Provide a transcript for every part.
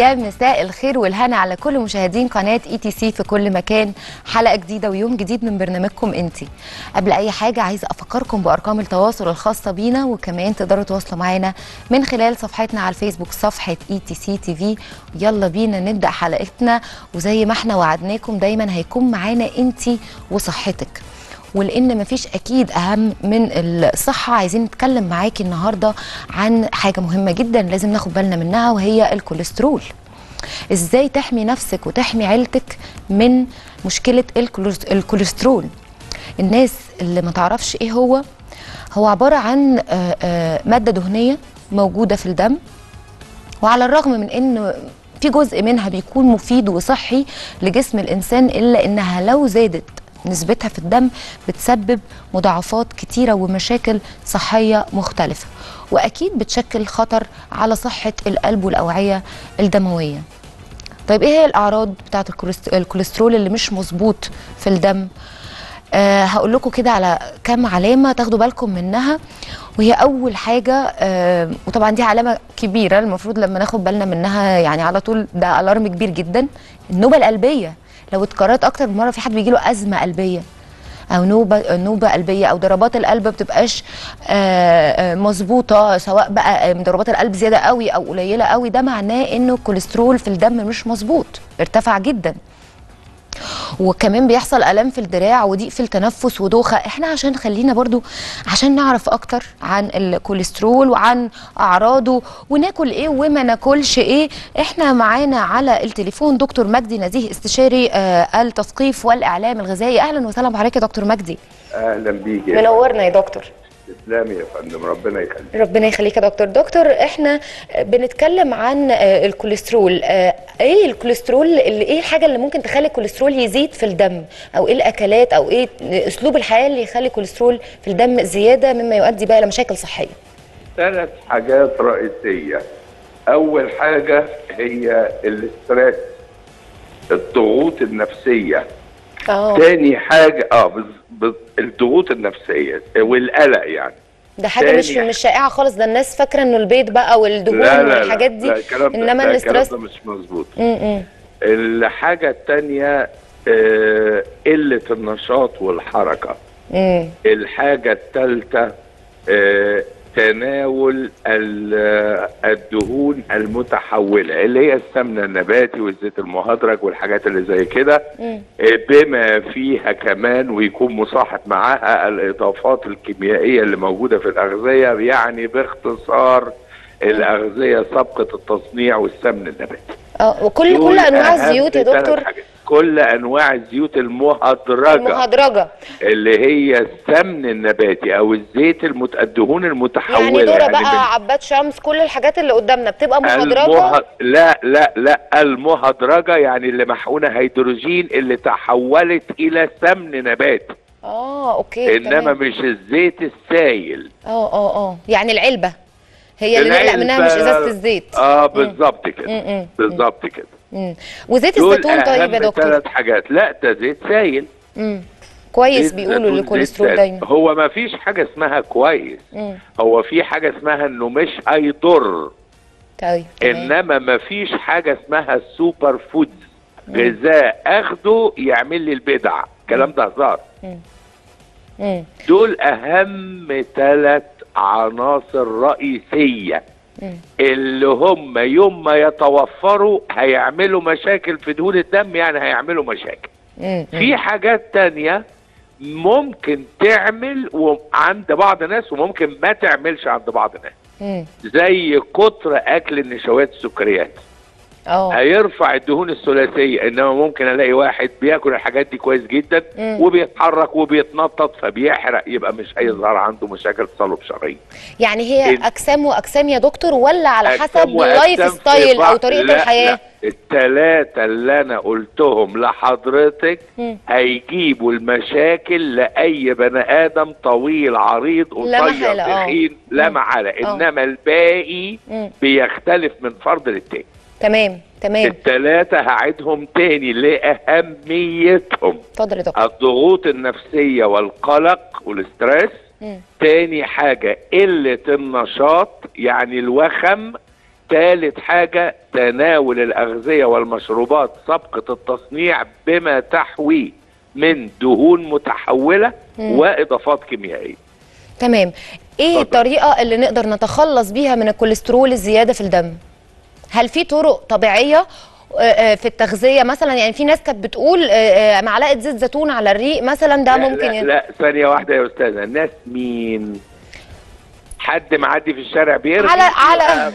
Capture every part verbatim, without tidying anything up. يا مساء الخير والهنا على كل مشاهدين قناه اي تي سي في كل مكان. حلقه جديده ويوم جديد من برنامجكم انتي. قبل اي حاجه عايزه افكركم بارقام التواصل الخاصه بينا، وكمان تقدروا تواصلوا معانا من خلال صفحتنا على الفيسبوك صفحه اي تي سي تي في. يلا بينا نبدا حلقتنا، وزي ما احنا وعدناكم دايما هيكون معانا انتي وصحتك، ولان مفيش اكيد اهم من الصحه عايزين نتكلم معاكي النهارده عن حاجه مهمه جدا لازم ناخد بالنا منها، وهي الكوليسترول. ازاي تحمي نفسك وتحمي عيلتك من مشكله الكوليسترول؟ الناس اللي ما تعرفش ايه هو هو عباره عن ماده دهنيه موجوده في الدم، وعلى الرغم من ان في جزء منها بيكون مفيد وصحي لجسم الانسان، الا انها لو زادت نسبتها في الدم بتسبب مضاعفات كتيرة ومشاكل صحية مختلفة، وأكيد بتشكل خطر على صحة القلب والأوعية الدموية. طيب إيه هي الأعراض بتاعة الكوليسترول اللي مش مظبوط في الدم؟ أه هقول لكم كده على كام علامة تاخدوا بالكم منها، وهي أول حاجة أه وطبعا دي علامة كبيرة المفروض لما ناخد بالنا منها يعني على طول، ده ألارم كبير جدا. النوبة القلبية لو اتكررت اكتر من مره، في حد بيجيله ازمه قلبيه او نوبه نوبه قلبيه، او ضربات القلب ما بتبقاش مظبوطه، سواء بقى ضربات القلب زياده قوي او قليله قوي، ده معناه انه الكوليسترول في الدم مش مظبوط، ارتفع جدا. وكمان بيحصل الام في الدراع وضيق في التنفس ودوخه. احنا عشان خلينا برضو عشان نعرف اكتر عن الكوليسترول وعن اعراضه وناكل ايه وما ناكلش ايه، احنا معانا على التليفون دكتور مجدي نزيه استشاري آه التثقيف والاعلام الغذائي. اهلا وسهلا بحضرتك يا دكتور مجدي. اهلا بيك يا منورنا يا دكتور. تسلمي يا فندم، ربنا يخليك. ربنا يخليك يا دكتور. دكتور احنا بنتكلم عن الكوليسترول، ايه الكوليسترول اللي ايه الحاجه اللي ممكن تخلي الكوليسترول يزيد في الدم، او ايه الاكلات او ايه اسلوب الحياه اللي يخلي الكوليسترول في الدم زياده مما يؤدي بقى لمشاكل صحيه؟ ثلاث حاجات رئيسيه. اول حاجه هي الاسترس، الضغوط النفسيه. أوه. تاني حاجه اه الضغوط النفسيه والقلق، يعني ده حاجه مش مش شائعه خالص، ده الناس فاكره انه البيض بقى والدهون والحاجات دي، لا لا الكلام ده انما الاسترس ده مش مظبوط. الحاجه الثانيه آه قله النشاط والحركه. مم. الحاجه الثالثه آه تناول الدهون المتحوله اللي هي السمن النباتي والزيت المهدرج والحاجات اللي زي كده، بما فيها كمان ويكون مصاحب معاها الاضافات الكيميائيه اللي موجوده في الاغذيه، يعني باختصار الاغذيه سابقه التصنيع والسمن النباتي. اه وكل كل انواع الزيوت يا دكتور، كل انواع الزيوت المهدرجه المهدرجه اللي هي السمن النباتي او الزيت المت... الدهون المتحوله، يعني دورة يعني بقى من... عباد شمس، كل الحاجات اللي قدامنا بتبقى مهدرجه. المه... لا لا لا المهدرجه يعني اللي محقونه هيدروجين، اللي تحولت الى سمن نباتي. اه اوكي، انما تمام. مش الزيت السائل. اه اه اه يعني العلبه هي اللي نقلق منها، مش ازازه الزيت. اه بالظبط كده، بالظبط كده. امم وزيت الزيتون. طيب يا دكتور ثلاث حاجات. لا ده زيت سايل. امم كويس بيقولوا الكوليسترول دايما هو ما فيش حاجه اسمها كويس. مم. هو في حاجه اسمها انه مش هيضر. طيب انما ما فيش حاجه اسمها سوبر فود، غذاء اخده يعمل لي البدع، الكلام ده هزار. امم دول اهم ثلاث عناصر رئيسيه اللي هم يوم ما يتوفروا هيعملوا مشاكل في دهون الدم، يعني هيعملوا مشاكل. في حاجات تانية ممكن تعمل عند بعض ناس وممكن ما تعملش عند بعض ناس، زي كتر اكل النشويات السكريات. أوه. هيرفع الدهون الثلاثيه، انما ممكن الاقي واحد بياكل الحاجات دي كويس جدا مم. وبيتحرك وبيتنطط فبيحرق، يبقى مش هيظهر عنده مشاكل تصلب شرايين. يعني هي ال... اجسام واجسام يا دكتور، ولا على حسب اللايف ستايل او طريقه لا الحياه؟ لا الثلاثه اللي انا قلتهم لحضرتك مم. هيجيبوا المشاكل لاي بني ادم، طويل عريض قصير تخين لا محاله، انما الباقي مم. بيختلف من فرد للتاني. تمام تمام. الثلاثة هعيدهم تاني لأهميتهم. اتفضل يا دكتور. الضغوط النفسية والقلق والاسترس. مم. تاني حاجة قلة النشاط، يعني الوخم، ثالث حاجة تناول الأغذية والمشروبات سابقة التصنيع بما تحوي من دهون متحولة مم. وإضافات كيميائية. تمام. إيه طبعا. الطريقة اللي نقدر نتخلص بيها من الكوليسترول الزيادة في الدم؟ هل في طرق طبيعية في التغذية مثلا؟ يعني في ناس كانت بتقول معلقة زيت زيتون على الريق مثلا، ده لا ممكن؟ لا, لا ثانية واحدة يا أستاذة. الناس مين؟ حد معدي في الشارع بيرمي على على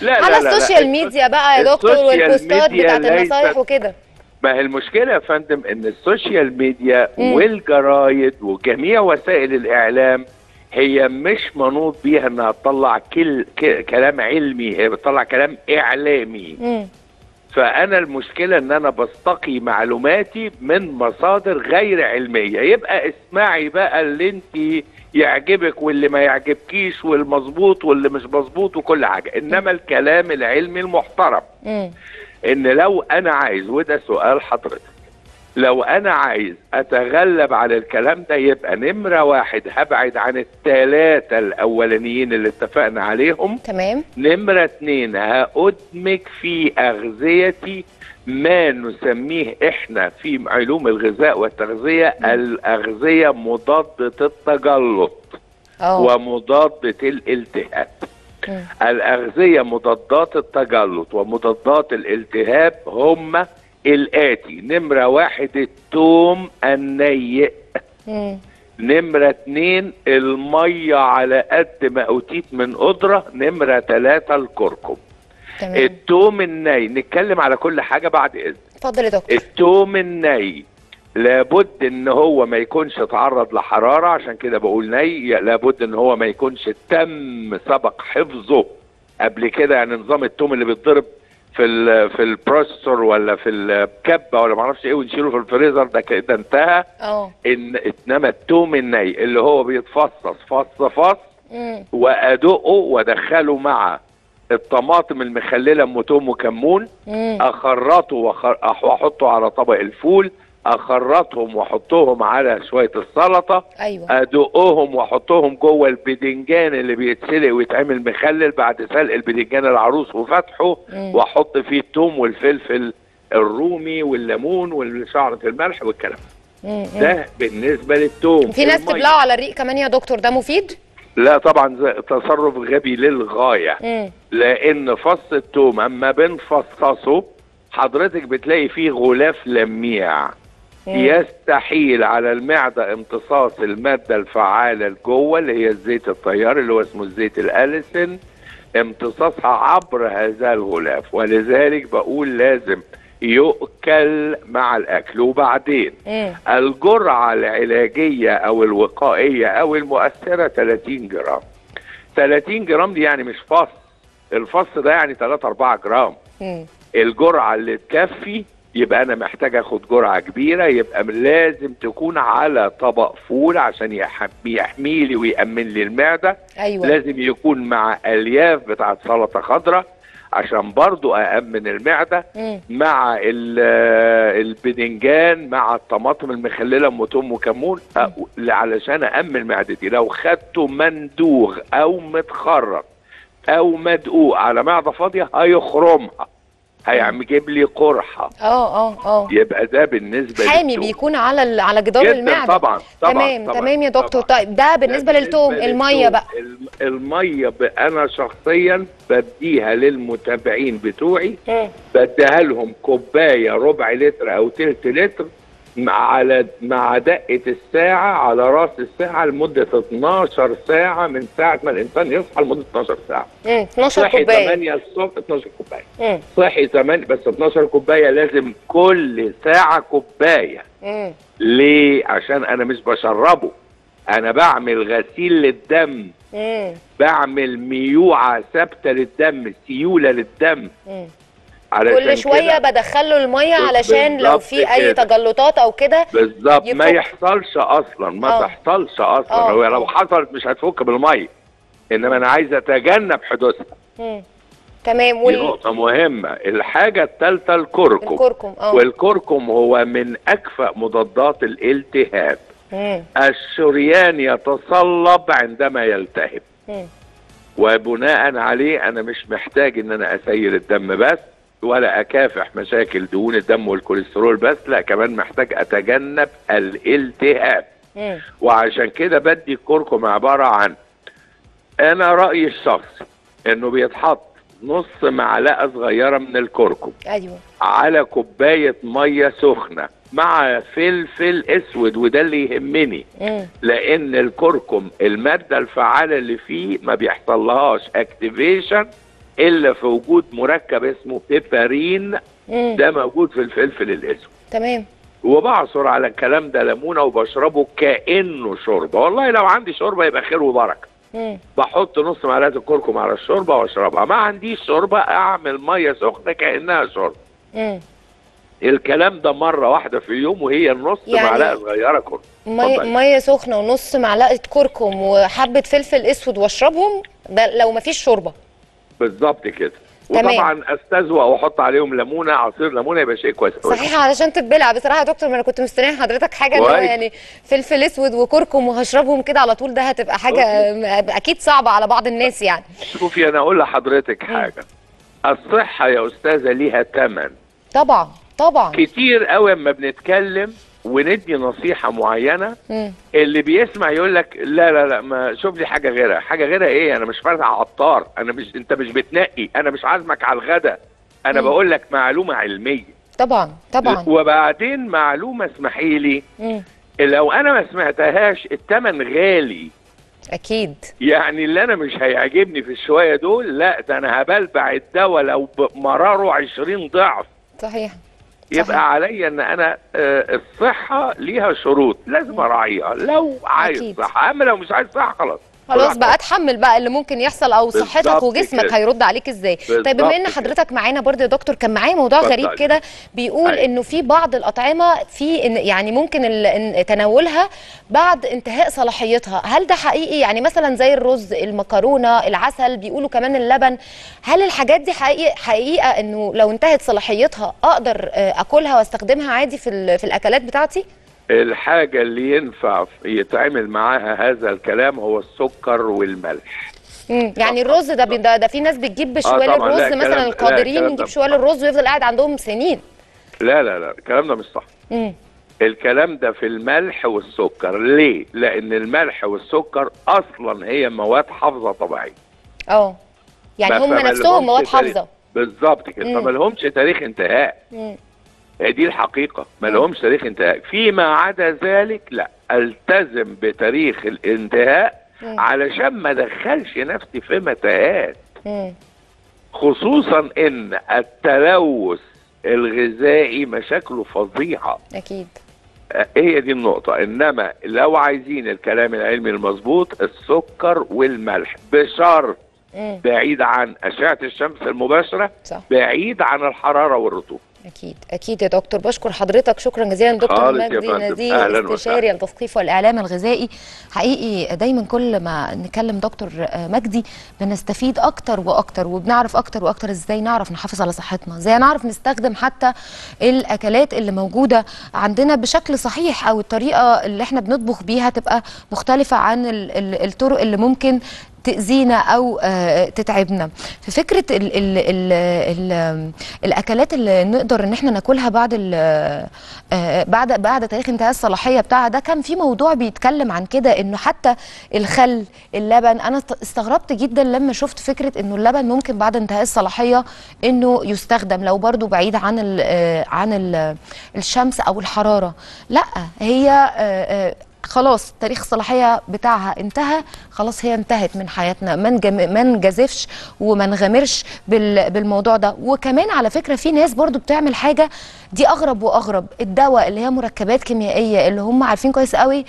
لا على السوشيال ميديا بقى يا دكتور، والبوستات بتاعت النصايح وكده. ما هي المشكله يا فندم ان السوشيال ميديا مم. والجرايد وجميع وسائل الاعلام هي مش منوط بيها انها تطلع كل كلام علمي، هي بتطلع كلام اعلامي. مم. فانا المشكله ان انا بستقي معلوماتي من مصادر غير علميه. يبقى اسمعي بقى اللي انت يعجبك واللي ما يعجبكيش والمظبوط واللي مش مظبوط وكل حاجه، انما الكلام العلمي المحترم. ان لو انا عايز، وده سؤال حضرتك، لو انا عايز اتغلب على الكلام ده يبقى نمره واحد هبعد عن الثلاثه الاولانيين اللي اتفقنا عليهم. تمام. نمره اثنين هادمج في اغذيتي ما نسميه احنا في علوم الغذاء والتغذية الأغذية مضادة التجلط أوه. ومضادة الالتهاب. مم. الأغذية مضادات التجلط ومضادات الالتهاب هم الآتي: نمرة واحد الثوم النيء، مم. نمرة اتنين المية على قد ما أوتيت من قدرة، نمرة تلاتة الكركم. تمام. التوم الني، نتكلم على كل حاجه بعد اذنك. اتفضل يا دكتور. التوم الني لابد ان هو ما يكونش اتعرض لحراره، عشان كده بقول ني. لابد ان هو ما يكونش تم سبق حفظه قبل كده، يعني نظام التوم اللي بيتضرب في ال في البروسيسور ولا في الكبه ولا ما اعرفش ايه ونشيله في الفريزر، ده كده انتهى. اه إن انما التوم الني اللي هو بيتفصص فص فص وادقه وادخله مع الطماطم المخلله ام توم وكمون، مم. اخرطه واحطه على طبق الفول، اخرطهم واحطهم على شويه السلطه، أيوة. ادقهم واحطهم جوه البدنجان اللي بيتسلق ويتعمل مخلل بعد سلق البدنجان العروس وفتحه، مم. واحط فيه التوم والفلفل الرومي والليمون والشعره الملح والكلام ده بالنسبه للتوم. في ناس تبلعه على الريق كمان يا دكتور، ده مفيد؟ لا طبعا، تصرف غبي للغايه. مم. لان فص التوم اما بنفصصه حضرتك بتلاقي فيه غلاف لميع، مم. يستحيل على المعده امتصاص الماده الفعاله لجوه اللي هي الزيت الطيار اللي هو اسمه الزيت الاليسن، امتصاصها عبر هذا الغلاف، ولذلك بقول لازم يؤكل مع الأكل. وبعدين إيه؟ الجرعة العلاجية أو الوقائية أو المؤثرة تلاتين جرام. تلاتين جرام دي يعني مش فص، الفص ده يعني تلاتة أربعة جرام. إيه؟ الجرعة اللي تكفي. يبقى أنا محتاج أخد جرعة كبيرة، يبقى لازم تكون على طبق فول عشان يحمي لي ويأمن لي المعدة. أيوة. لازم يكون مع ألياف بتاعت سلطة خضراء عشان برضو أأمن المعدة، مم. مع البدنجان، مع الطماطم المخللة أم توم وكمون، علشان أأمن معدتي. لو خدته مندوغ أو متخرط أو مدقوق على معدة فاضية هيخرمها، هيجيب لي قرحة. اه اه اه يبقى ده بالنسبة حامي للتوم. بيكون على على جدار المعدة. طبعا طبعا. تمام طبعًا تمام يا دكتور. طيب ده بالنسبة للتوم. المية بقى، المية أنا شخصيا بديها للمتابعين بتوعي، بديها لهم كوباية ربع لتر أو تلت لتر على مع دقة الساعة على راس الساعة لمدة اتناشر ساعة، من ساعة ما الإنسان يصحى لمدة اتناشر ساعة. امم اتناشر كوباية. صحي تمانية الصبح اتناشر كوباية. امم صحي تمانية بس اتناشر كوباية، لازم كل ساعة كوباية. امم ليه؟ عشان أنا مش بشربه، أنا بعمل غسيل للدم، امم بعمل ميوعة ثابتة للدم، سيولة للدم. امم كل شويه بدخله الميه علشان لو في اي تجلطات او كده بالظبط ما يحصلش اصلا، ما أوه. تحصلش اصلا. أوه. لو حصلت مش هتفك بالميه، انما انا عايز اتجنب حدوثها. تمام. دي نقطه مهمه. الحاجه الثالثه الكركم. الكركم اه والكركم هو من اكفأ مضادات الالتهاب. مم. الشريان يتصلب عندما يلتهب. مم. وبناء عليه انا مش محتاج ان انا اسير الدم بس ولا اكافح مشاكل دهون الدم والكوليسترول بس، لا كمان محتاج اتجنب الالتهاب. وعشان كده بدي الكركم عباره عن، انا رايي الشخصي انه بيتحط نص معلقه صغيره من الكركم ايوه على كوبايه ميه سخنه مع فلفل اسود، وده اللي يهمني إيه؟ لان الكركم الماده الفعاله اللي فيه ما بيحصلهاش اكتيفيشن الا في وجود مركب اسمه بيبرين إيه؟ ده موجود في الفلفل الاسود. تمام. وبعصر على الكلام ده ليمونه وبشربه كانه شوربه، والله لو عندي شوربه يبقى خير وبركه. إيه؟ بحط نص معلقه الكركم على الشوربه واشربها، ما عنديش شوربه اعمل ميه سخنه كانها شوربه. إيه؟ الكلام ده مرة واحدة في اليوم، وهي النص يعني معلقة صغيرة كركم. مية, مية سخنة ونص معلقة كركم وحبة فلفل اسود واشربهم، ده لو مفيش شوربة. بالظبط كده. وطبعا استذوق واحط عليهم ليمونه، عصير ليمونه يبقى شيء كويس. صحيح، علشان تتبلع بصراحه يا دكتور، ما انا كنت مستنيه حضرتك حاجه اللي هو يعني فلفل اسود وكركم وهشربهم كده على طول، ده هتبقى حاجه اكيد صعبه على بعض الناس يعني. شوفي انا اقول لحضرتك حاجه، الصحه يا استاذه ليها ثمن. طبعا طبعا. كتير قوي اما بنتكلم وندي نصيحه معينه مم. اللي بيسمع يقول لك لا لا لا ما شوف لي حاجه غيرها، حاجه غيرها ايه؟ انا مش فاتح عطار، انا مش، انت مش بتنقي، انا مش عازمك على الغداء، انا بقول لك معلومه علميه. طبعا طبعا. وبعدين معلومه اسمحي لي مم. لو انا ما سمعتهاش الثمن غالي. اكيد. يعني اللي انا مش هيعجبني في الشويه دول، لا ده انا هبلبع الدواء لو مراره عشرين ضعف. صحيح. يبقى عليا ان انا الصحه ليها شروط لازم اراعيها، لو عايز أكيد. صحه، اما لو مش عايز صحه خلاص خلاص بقى اتحمل بقى اللي ممكن يحصل او صحتك وجسمك كده. هيرد عليك ازاي؟ طيب بما ان حضرتك معانا برضه يا دكتور، كان معايا موضوع غريب كده بيقول أي. انه في بعض الاطعمه في يعني ممكن تناولها بعد انتهاء صلاحيتها، هل ده حقيقي؟ يعني مثلا زي الرز، المكرونه، العسل، بيقولوا كمان اللبن، هل الحاجات دي حقيقه حقيقه انه لو انتهت صلاحيتها اقدر اكلها واستخدمها عادي في في الاكلات بتاعتي؟ الحاجة اللي ينفع يتعامل معاها هذا الكلام هو السكر والملح. امم يعني الرز ده ده, ده في ناس بتجيب بشوال آه الرز مثلا، القادرين يجيب شوال الرز ويفضل قاعد عندهم سنين. لا لا لا الكلام ده مش صح. امم الكلام ده في الملح والسكر، ليه؟ لأن الملح والسكر أصلا هي مواد حافظة طبيعية. اه يعني هم نفسهم مواد حافظة. بالظبط كده، فما لهمش تاريخ انتهاء. امم دي الحقيقة، ما لهمش تاريخ انتهاء. فيما عدا ذلك لا، التزم بتاريخ الانتهاء علشان ما ادخلش نفسي في متاهات، خصوصا ان التلوث الغذائي مشاكله فظيعة. اكيد. هي دي النقطة، انما لو عايزين الكلام العلمي المظبوط السكر والملح بشرط بعيد عن أشعة الشمس المباشرة، بعيد عن الحرارة والرطوبة. أكيد أكيد يا دكتور، بشكر حضرتك شكرا جزيلا دكتور مجدي نزيه، استشاري التثقيف والإعلام الغذائي. حقيقي دايما كل ما نكلم دكتور مجدي بنستفيد أكتر وأكتر، وبنعرف أكتر وأكتر إزاي نعرف نحافظ على صحتنا، إزاي نعرف نستخدم حتى الأكلات اللي موجودة عندنا بشكل صحيح، أو الطريقة اللي إحنا بنطبخ بيها تبقى مختلفة عن الطرق اللي ممكن تأذينا أو تتعبنا. في فكرة ال ال ال ال الأكلات اللي نقدر إن احنا ناكلها بعد بعد بعد تاريخ انتهاء الصلاحية بتاعها، ده كان في موضوع بيتكلم عن كده، إنه حتى الخل، اللبن، أنا استغربت جدا لما شفت فكرة إنه اللبن ممكن بعد انتهاء الصلاحية إنه يستخدم لو برضو بعيد عن ال عن ال الشمس أو الحرارة. لأ، هي خلاص تاريخ الصلاحيه بتاعها انتهى، خلاص هي انتهت من حياتنا، ما نجازفش وما نغامرش بالموضوع ده. وكمان على فكره في ناس برضو بتعمل حاجه دي اغرب واغرب، الدواء اللي هي مركبات كيميائيه اللي هم عارفين كويس قوي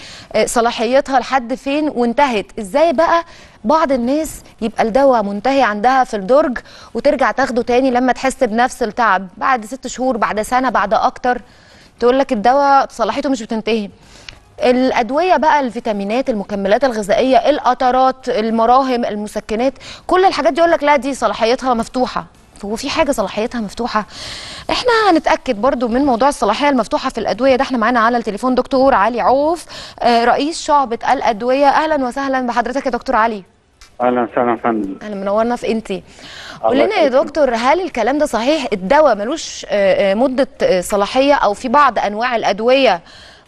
صلاحيتها لحد فين وانتهت ازاي. بقى بعض الناس يبقى الدواء منتهي عندها في الدرج وترجع تاخده تاني لما تحس بنفس التعب بعد ست شهور، بعد سنه، بعد اكتر، تقول لك الدواء صلاحيته مش بتنتهي. الأدوية بقى، الفيتامينات، المكملات الغذائية، القطرات، المراهم، المسكنات، كل الحاجات دي يقول لك لا دي صلاحيتها مفتوحة. هو في حاجة صلاحيتها مفتوحة؟ احنا هنتأكد برضو من موضوع الصلاحية المفتوحة في الأدوية ده. احنا معانا على التليفون دكتور علي عوف، رئيس شعبة الأدوية. أهلا وسهلا بحضرتك يا دكتور علي. اهلا وسهلا يا فندم. اهلا، منورنا في انتي. قول لنا يا دكتور، هل الكلام ده صحيح؟ الدواء ملوش مده صلاحيه، او في بعض انواع الادويه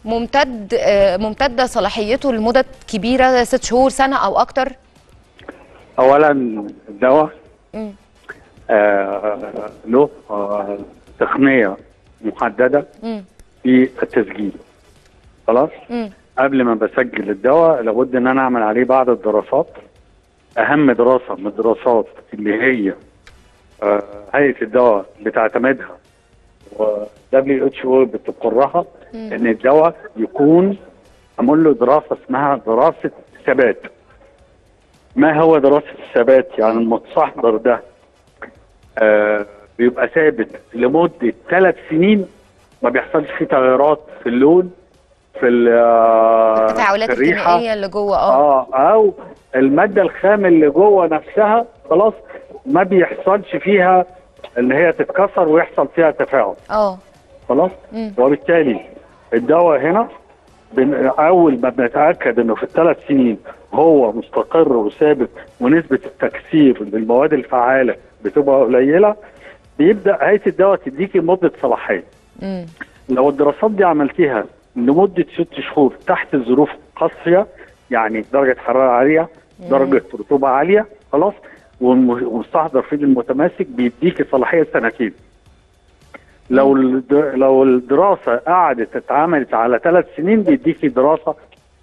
ممتد ممتده صلاحيته لمده كبيره، ست شهور، سنه او اكتر؟ اولا الدواء آه له آه تقنيه محدده مم. في التسجيل. خلاص؟ مم. قبل ما بسجل الدواء لابد ان انا اعمل عليه بعض الدراسات. اهم دراسه من الدراسات اللي هي آه هيئه الدواء بتعتمدها و دبليو اتش او بتقرها ان الدواء يكون، هنقول له دراسه اسمها دراسه ثبات. ما هو دراسه الثبات؟ يعني المتصحر ده آه بيبقى ثابت لمده ثلاث سنين، ما بيحصلش فيه تغيرات في اللون، في التفاعلات الكيميائيه اللي جوه اه او الماده الخام اللي جوه نفسها، خلاص ما بيحصلش فيها ان هي تتكسر ويحصل فيها تفاعل. اه خلاص؟ مم. وبالتالي الدواء هنا اول ما بنتاكد انه في الثلاث سنين هو مستقر وثابت ونسبه التكسير للمواد الفعاله بتبقى قليله، بيبدا هيئه الدواء تديكي مده صلاحيه. لو الدراسات دي عملتيها لمده ست شهور تحت ظروف قاسيه، يعني درجه حراره عاليه، درجه رطوبه عاليه، خلاص، والمستحضر فيه المتماسك، بيديكي صلاحيه سنتين. لو لو الدراسه قعدت اتعملت على ثلاث سنين بيديكي دراسه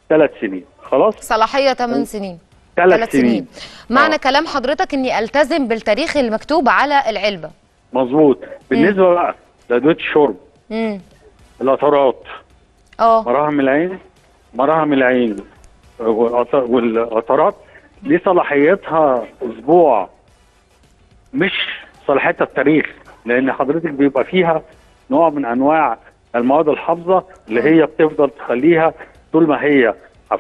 ثلاث سنين، خلاص؟ صلاحيه ثمان سنين. ثلاث سنين. سنين. معنى آه. كلام حضرتك اني التزم بالتاريخ المكتوب على العلبه. مظبوط. بالنسبه مم. بقى لادويه الشرب، امم القطرات، اه مراهم العين، مراهم العين والقطرات دي صلاحيتها اسبوع، مش صلاحيتها التاريخ، لان حضرتك بيبقى فيها نوع من انواع المواد الحافظه اللي هي بتفضل تخليها طول ما هي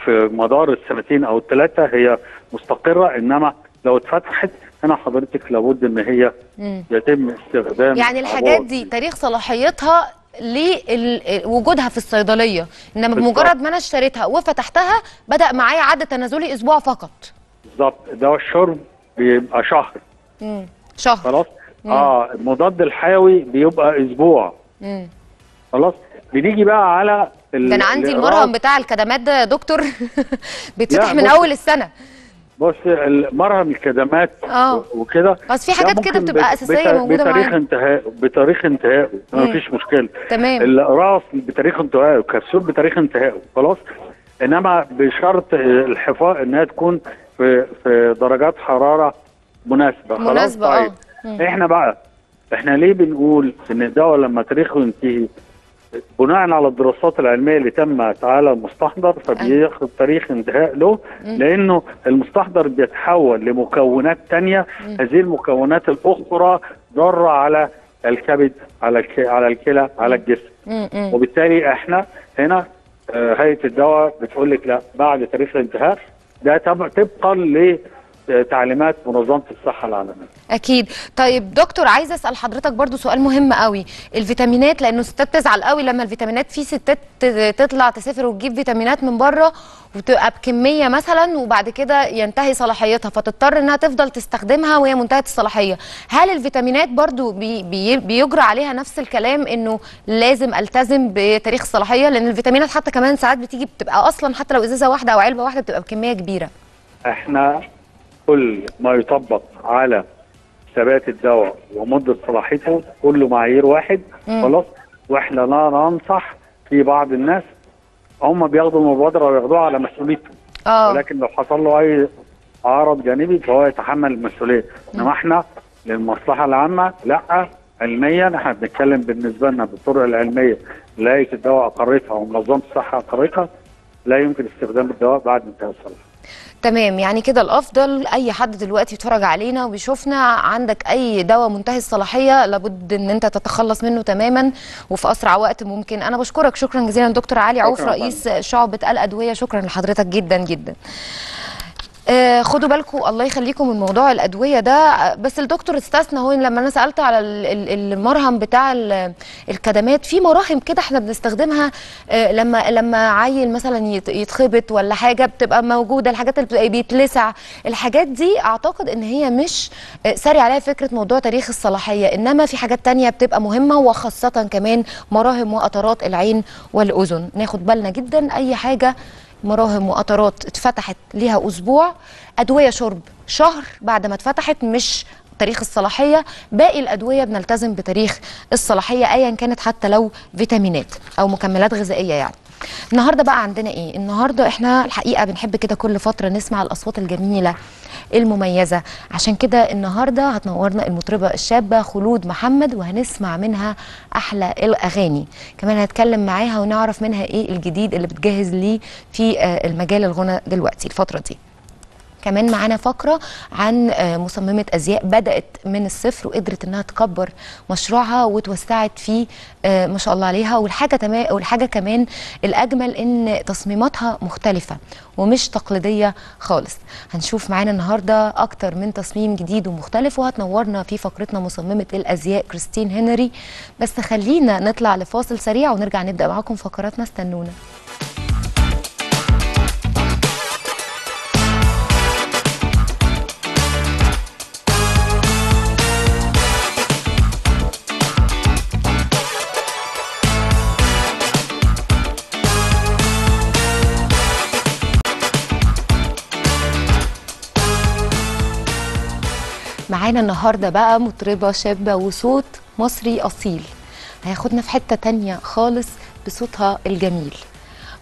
في مدار السنتين او الثلاثه هي مستقره، انما لو اتفتحت هنا حضرتك لابد ان هي يتم استخدام. يعني الحاجات دي تاريخ صلاحيتها لوجودها في الصيدليه، انما بمجرد ما انا اشتريتها وفتحتها بدا معايا عد تنازلي اسبوع فقط. بالظبط. دواء الشرب بيبقى شهر. امم شهر. خلاص؟ اه المضاد الحيوي بيبقى اسبوع. امم خلاص؟ بنيجي بقى على ال... ده انا عندي المرهم بتاع الكدمات ده يا دكتور بيتفتح من اول السنه. بص، المرهم الكدمات اه وكده، بس في حاجات كده بتبقى اساسيه موجوده معانا بتاريخ انتهاء، بتاريخ انتهاء مفيش مشكله. تمام. الراس بتاريخ انتهاء، الكبسول بتاريخ انتهاء، خلاص، انما بشرط الحفاظ انها تكون في في درجات حراره مناسبه. خلاص؟ مناسبه. طيب آه. احنا بقى احنا ليه بنقول ان الدواء لما تاريخه ينتهي؟ بناء على الدراسات العلميه اللي تمت على المستحضر فبياخد تاريخ انتهاء له، لانه المستحضر بيتحول لمكونات ثانيه، هذه المكونات الاخرى ضاره على الكبد، على على الكلى، على الجسم. وبالتالي احنا هنا هيئه الدواء بتقول لك لا، بعد تاريخ الانتهاء ده طبقا ل تعليمات منظمة الصحة العالمية. أكيد. طيب دكتور، عايزة أسأل حضرتك برضو سؤال مهم قوي، الفيتامينات، لأنه الستات تزعل قوي لما الفيتامينات، في ستات تطلع تسافر وتجيب فيتامينات من بره وتبقى بكمية مثلا وبعد كده ينتهي صلاحيتها فتضطر إنها تفضل تستخدمها وهي منتهية الصلاحية. هل الفيتامينات برضو بي بي بيجرى عليها نفس الكلام إنه لازم ألتزم بتاريخ الصلاحية؟ لأن الفيتامينات حتى كمان ساعات بتيجي بتبقى أصلا حتى لو إزازة واحدة أو علبة واحدة بتبقى بكمية كبيرة. إحنا كل ما يطبق على ثبات الدواء ومده صلاحيته كله معايير واحد، خلاص، واحنا لا ننصح. في بعض الناس هم بياخدوا المبادره وياخدوها على مسؤوليته، ولكن لو حصل له اي عرض جانبي فهو يتحمل المسؤوليه، انما احنا للمصلحه العامه لا، علميا احنا بنتكلم بالنسبه لنا بالطرق العلميه اللي هيئه الدواء اقرتها ومنظمه الصحه اقرتها، لا يمكن استخدام الدواء بعد انتهاء الصلاحيه. تمام. يعني كده الافضل اي حد دلوقتي يتفرج علينا وبيشوفنا، عندك اي دواء منتهي الصلاحيه لابد ان انت تتخلص منه تماما وفي اسرع وقت ممكن. انا بشكرك شكرا جزيلا دكتور علي عوف، رئيس شعبه الادويه. شكرا لحضرتك جدا جدا. آه خدوا بالكم الله يخليكم من موضوع الادويه ده، بس الدكتور استثنى هو. لما انا سالت على المرهم بتاع الكدمات، في مراهم كده احنا بنستخدمها آه لما لما عيل مثلا يتخبط ولا حاجه بتبقى موجوده، الحاجات اللي بيتلسع الحاجات دي، اعتقد ان هي مش آه ساري عليها فكره موضوع تاريخ الصلاحيه، انما في حاجات ثانيه بتبقى مهمه، وخاصه كمان مراهم وقطرات العين والاذن. ناخد بالنا جدا اي حاجه مراهم وقطرات اتفتحت ليها اسبوع، ادويه شرب شهر بعد ما اتفتحت، مش تاريخ الصلاحيه. باقي الادويه بنلتزم بتاريخ الصلاحيه ايا كانت، حتى لو فيتامينات او مكملات غذائيه. يعني النهارده بقى عندنا ايه؟ النهارده احنا الحقيقه بنحب كده كل فتره نسمع الاصوات الجميله المميزه، عشان كده النهارده هتنورنا المطربه الشابه خلود محمد، وهنسمع منها احلى الاغاني، كمان هنتكلم معاها ونعرف منها ايه الجديد اللي بتجهز ليه في المجال الغنى دلوقتي الفتره دي. كمان معانا فقره عن مصممه ازياء بدات من الصفر وقدرت انها تكبر مشروعها وتوسعت فيه ما شاء الله عليها، والحاجه تمام، والحاجه كمان الاجمل ان تصميماتها مختلفه ومش تقليديه خالص. هنشوف معانا النهارده اكتر من تصميم جديد ومختلف، وهتنورنا في فقرتنا مصممه الازياء كريستين هنري. بس خلينا نطلع لفاصل سريع ونرجع نبدا معاكم فقراتنا، استنونا. معانا النهارده بقى مطربه شابه وصوت مصري اصيل، هياخدنا في حته تانيه خالص بصوتها الجميل.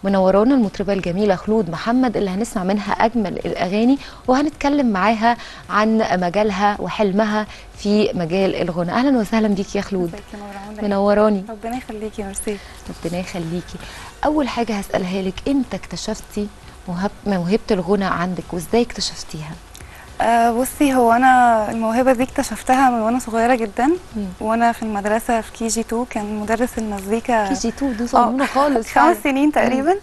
منورانا المطربه الجميله خلود محمد، اللي هنسمع منها اجمل الاغاني، وهنتكلم معاها عن مجالها وحلمها في مجال الغنى. اهلا وسهلا بيكي يا خلود. منوراني. ربنا يخليكي. ميرسي. ربنا يخليكي. اول حاجه هسالها لك، امتى اكتشفتي موهبه الغنى عندك وازاي اكتشفتيها؟ أه بصي، هو انا الموهبه دي اكتشفتها من وانا صغيره جدا، مم. وانا في المدرسه في كي جي اتنين، كان مدرس المزيكا كي جي اتنين دي صغيره خالص، خمس سنين تقريبا.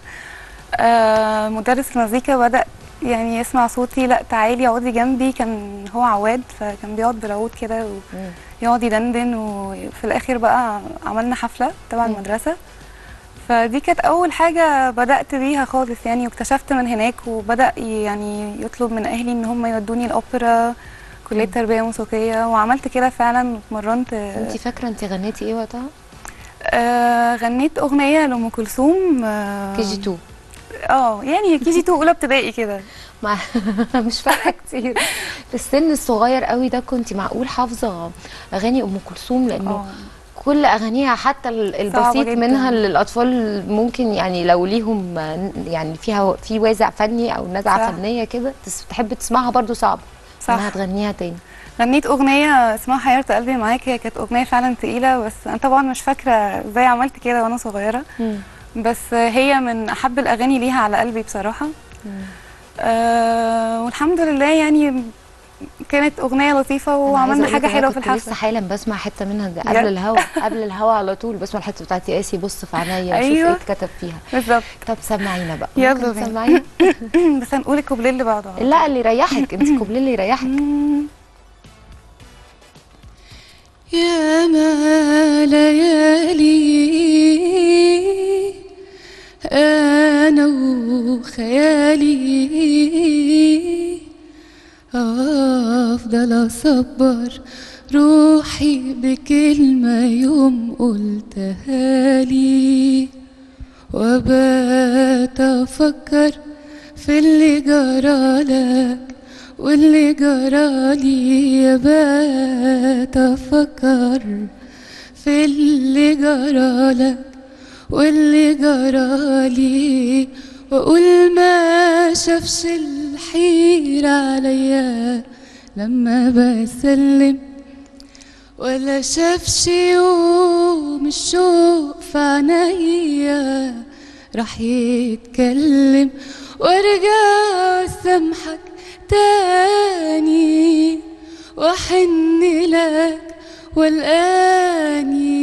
آه مدرس المزيكا بدا يعني يسمع صوتي، لا تعالي اقعدي جنبي، كان هو عواد، فكان بيقعد بالعود كده ويقعد يدندن، وفي الاخر بقى عملنا حفله تبع المدرسه، فدي كانت اول حاجه بدات بيها خالص يعني، واكتشفت من هناك. وبدا يعني يطلب من اهلي ان هم يودوني الاوبرا، كليه تربيه موسيقيه، وعملت كده فعلا واتمرنت. انت فاكره انت غنيتي ايه وقتها؟ آه غنيت اغنيه لام كلثوم. آه كي جي اتنين. اه يعني كي جي اتنين اولى ابتدائي كده. مش فاكره كتير. في السن الصغير قوي ده كنت معقول حافظه اغاني ام كلثوم، لانه أوه. كل اغانيها حتى البسيط منها للاطفال ممكن يعني لو ليهم يعني فيها في وازع فني او نزعه فنيه كده تحب تسمعها، برضو صعب انها تغنيها تاني. غنيت اغنيه اسمها حيرت قلبي معاك، هي كانت اغنيه فعلا تقيله، بس انا طبعا مش فاكره ازاي عملت كده وانا صغيره، م. بس هي من احب الاغاني ليها على قلبي بصراحه. أه والحمد لله يعني كانت اغنيه لطيفه وعملنا حاجه حلوه في الحفله. لسه حالا بسمع حته منها قبل الهوا، قبل الهوا على طول بسمع الحته بتاعت ياسي بص في عينيا. أيوة. شوف ايه اتكتب فيها بالظبط. طب سمعينا بقى. يلا بينا سمعينا. بس هنقول الكوبليه اللي بعده. لا اللي يريحك انت، الكوبليه اللي يريحك. يا ما ليالي انا وخيالي، أفضل أصبر روحي بكلمة يوم قلتها لي، وبات أفكر في اللي جرالك واللي جرالي، بات أفكر في اللي جرالك واللي جرالي، وأقول ما شافش الحيرة عليا لما بسلم، ولا شافش يوم الشوق في عينيا راح يتكلم، وارجع اسامحك تاني واحن لك والقاني،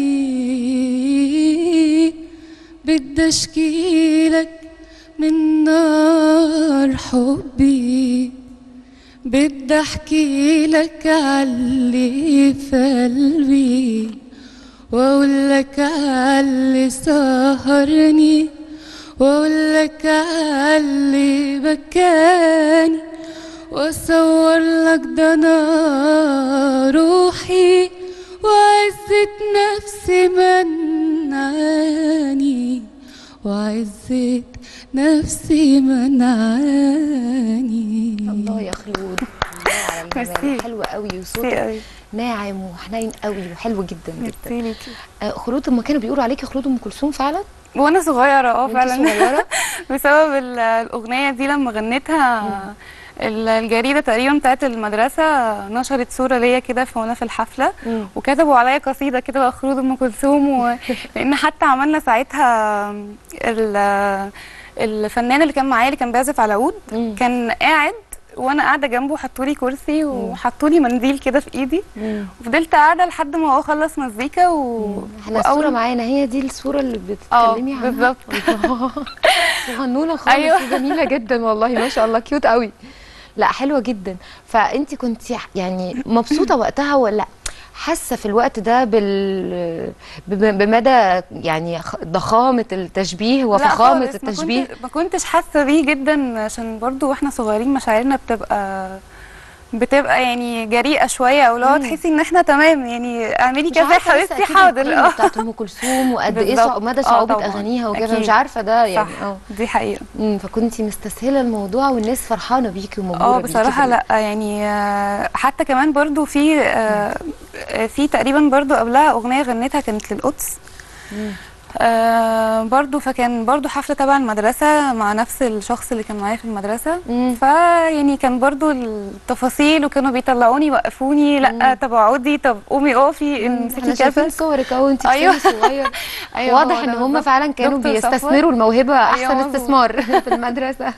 بدي اشكيلك من نار حبي بدي احكي لك عاللي في قلبي واقول لك عاللي سهرني واقول لك عاللي بكاني واصور لك ده انا روحي وعزة نفسي منعاني وعزة نفسي منعاني. الله يا خلود حلوة قوي وصوتك ناعم وحنين قوي وحلو جدا جدا. خلود لما كانوا بيقولوا عليكي خلود ام كلثوم فعلا؟ وانا صغيرة اه فعلا بسبب الاغنية دي لما غنيتها مم. الجريده تقريبا بتاعت المدرسه نشرت صوره ليا كده وانا في الحفله مم. وكتبوا عليا قصيده كده بقى خلود ام كلثوم و... لان حتى عملنا ساعتها ال... الفنان اللي كان معايا اللي كان بيعزف على العود كان قاعد وانا قاعده جنبه حطوا لي كرسي وحطوا لي منديل كده في ايدي مم. وفضلت قاعده لحد ما هو خلص مزيكا و الصوره و... معانا هي دي الصوره اللي بتتكلمي عنها بالظبط غنونه خالص أيوة. جميله جدا والله ما شاء الله كيوت قوي. لا حلوه جدا. فانت كنت يعني مبسوطه وقتها ولا حاسه في الوقت ده بال بمدى يعني ضخامه التشبيه وفخامه التشبيه؟ ما كنتش حاسه بيه جدا عشان برضو واحنا صغيرين مشاعرنا بتبقى بتبقى يعني جريئه شويه او لو تحسي ان احنا تمام يعني اعملي كذا حبيبتي حاضر اه بتاعت ام كلثوم وقد ايه مدى صعوبه اغانيها وكده مش عارفه ده يعني اه دي حقيقه. فكنتي مستسهله الموضوع والناس فرحانه بيكي ومبهوره بيكي اه بصراحه بيكي. لا يعني حتى كمان برضو في في تقريبا برضو قبلها اغنيه غنيتها كانت للقدس مم. آه برضو فكان برضو حفله تبع المدرسه مع نفس الشخص اللي كان معايا في المدرسه فيعني كان برضو التفاصيل وكانوا بيطلعوني يوقفوني لا طب اقعدي طب قومي اقفي امسكي كذا. شايفين صورك اهو انت أيوة. صغير أيوة واضح ان هم فعلا كانوا بيستثمروا الموهبه احسن أيوة استثمار في المدرسه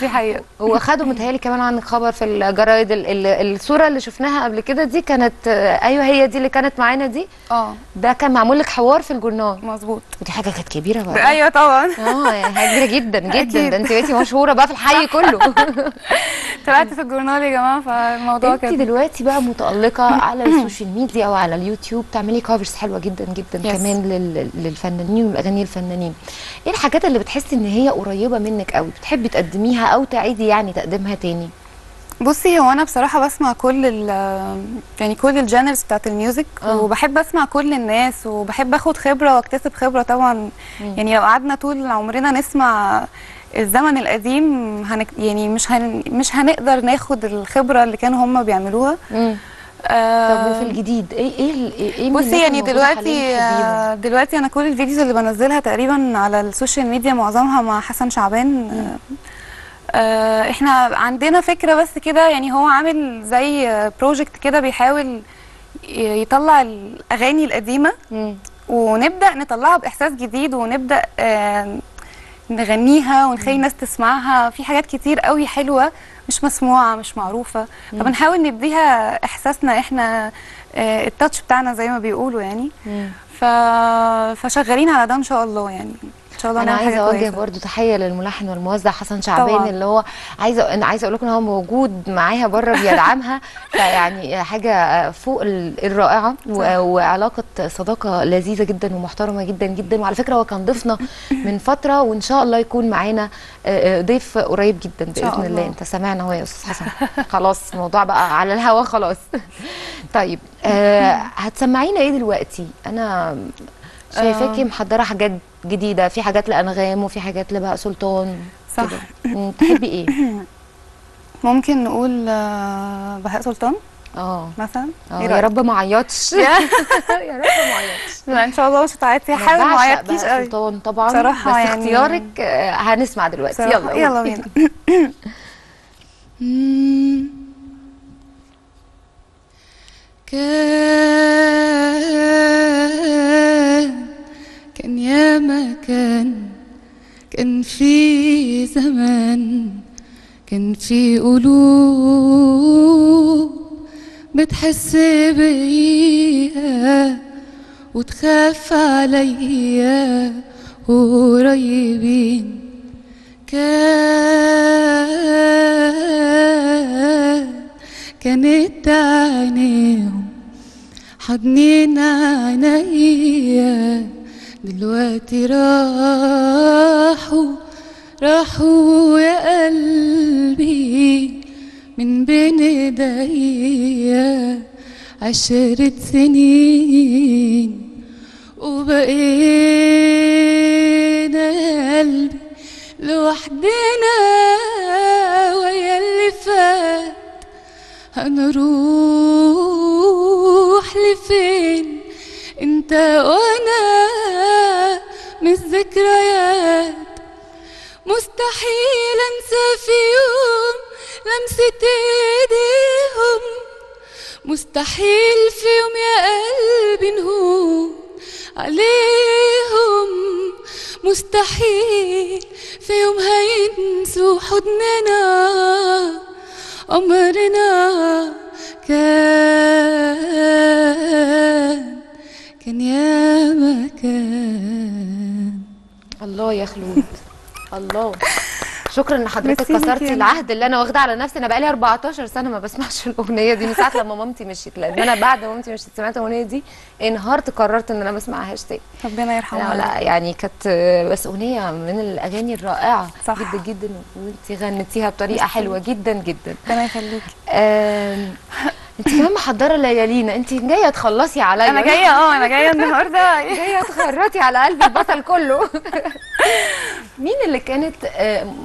دي حقيقه. واخدوا متهيألي كمان عن خبر في الجرايد الصوره اللي شفناها قبل كده دي كانت ايوه هي دي اللي كانت معانا دي اه ده كان معمول لك حوار في الجورنال مظبوط ودي حاجه كانت كبيره بقى ايوه طبعا اه كبيره جدا جدا ده انت بقيتي مشهوره بقى في الحي كله طلعت في الجورنال يا جماعه. فالموضوع كده انت دلوقتي بقى متالقه على السوشيال ميديا او على اليوتيوب بتعملي كفرز حلوه جدا جدا yes. كمان لل... للفنانين والاغاني الفنانين. ايه الحاجات اللي بتحسي ان هي قريبه منك قوي بتحبي تقدميها او تعيدي يعني تقديمها تاني؟ بصي هو انا بصراحه بسمع كل ال يعني كل الجانرز بتاعت الميوزك أوه. وبحب اسمع كل الناس وبحب اخد خبره واكتسب خبره طبعا مم. يعني لو قعدنا طول عمرنا نسمع الزمن القديم هن يعني مش هن مش هنقدر ناخد الخبره اللي كانوا هم بيعملوها مم. طب وفي الجديد ايه ايه ايه بصي يعني دلوقتي دلوقتي انا كل الفيديوز اللي بنزلها تقريبا على السوشيال ميديا معظمها مع حسن شعبان مم. احنا عندنا فكره بس كده يعني هو عامل زي بروجكت كده بيحاول يطلع الاغاني القديمه م. ونبدا نطلعها باحساس جديد ونبدا نغنيها ونخلي الناس تسمعها. في حاجات كتير قوي حلوه مش مسموعه مش معروفه فبنحاول نديها احساسنا احنا التاتش بتاعنا زي ما بيقولوا يعني ف... فشغالين على ده ان شاء الله يعني ان شاء الله. انا عايزه اوجه برضو تحيه للملحن والموزع حسن شعبان طبعا. اللي هو عايزه انا عايزه اقول لكم ان هو موجود معاها بره بيدعمها فيعني حاجه فوق الرائعه وعلاقه صداقه لذيذه جدا ومحترمه جدا جدا. وعلى فكره هو كان ضيفنا من فتره وان شاء الله يكون معانا ضيف قريب جدا باذن الله. الله انت سمعنا هو يا استاذ حسن خلاص الموضوع بقى على الهوا خلاص. طيب آه هتسمعينا ايه دلوقتي؟ انا شايفاكي محضره حاجات جديده في حاجات لأنغام وفي حاجات لبهاء سلطان صح كده. تحبي ايه؟ ممكن نقول بهاء سلطان اه مثلا إيه يا رب ما عيطش يا رب ما عيطش لا ان شاء الله مش هتعيطي حاول ما عيطكيش قوي. بهاء سلطان طبعا بس يعني اختيارك هنسمع دلوقتي يلا يلا بينا. كان كان يا ما كان كان في زمان كان في قلوب بتحس بيها وتخاف عليا وقريبين كان كانت عينيهم حضنين عينيا، دلوقتي راحوا راحوا يا قلبي من بين ايديا. عشرة سنين وبقينا يا قلبي لوحدنا، ويا اللي فات هنروح لفين انت وانا من الذكريات. مستحيل انسى في يوم لمسة ايديهم، مستحيل في يوم يا قلبي نهون عليهم، مستحيل في يوم هينسوا حضننا. عمرنا كان كان يا ما كان. الله يا خلود الله، شكرا ان حضرتك كسرتي العهد اللي انا واخداه على نفسي. انا بقالي أربعتاشر سنة ما بسمعش الاغنيه دي من ساعه لما مامتي مشيت، لان انا بعد ما مامتي مشيت سمعت الاغنيه دي انهارت، قررت ان انا ما اسمعهاش تاني. ربنا يرحمها. لا يعني كانت بس اغنيه من الاغاني الرائعه جدا جدا، وانت غنتيها بطريقه حلوه جدا جدا. ربنا يخليكي. انت كمان محضره ليالينا، انت جايه تخلصي عليا. انا جايه اه انا جايه النهارده جايه تخرطي على قلب البطل كله. مين اللي كانت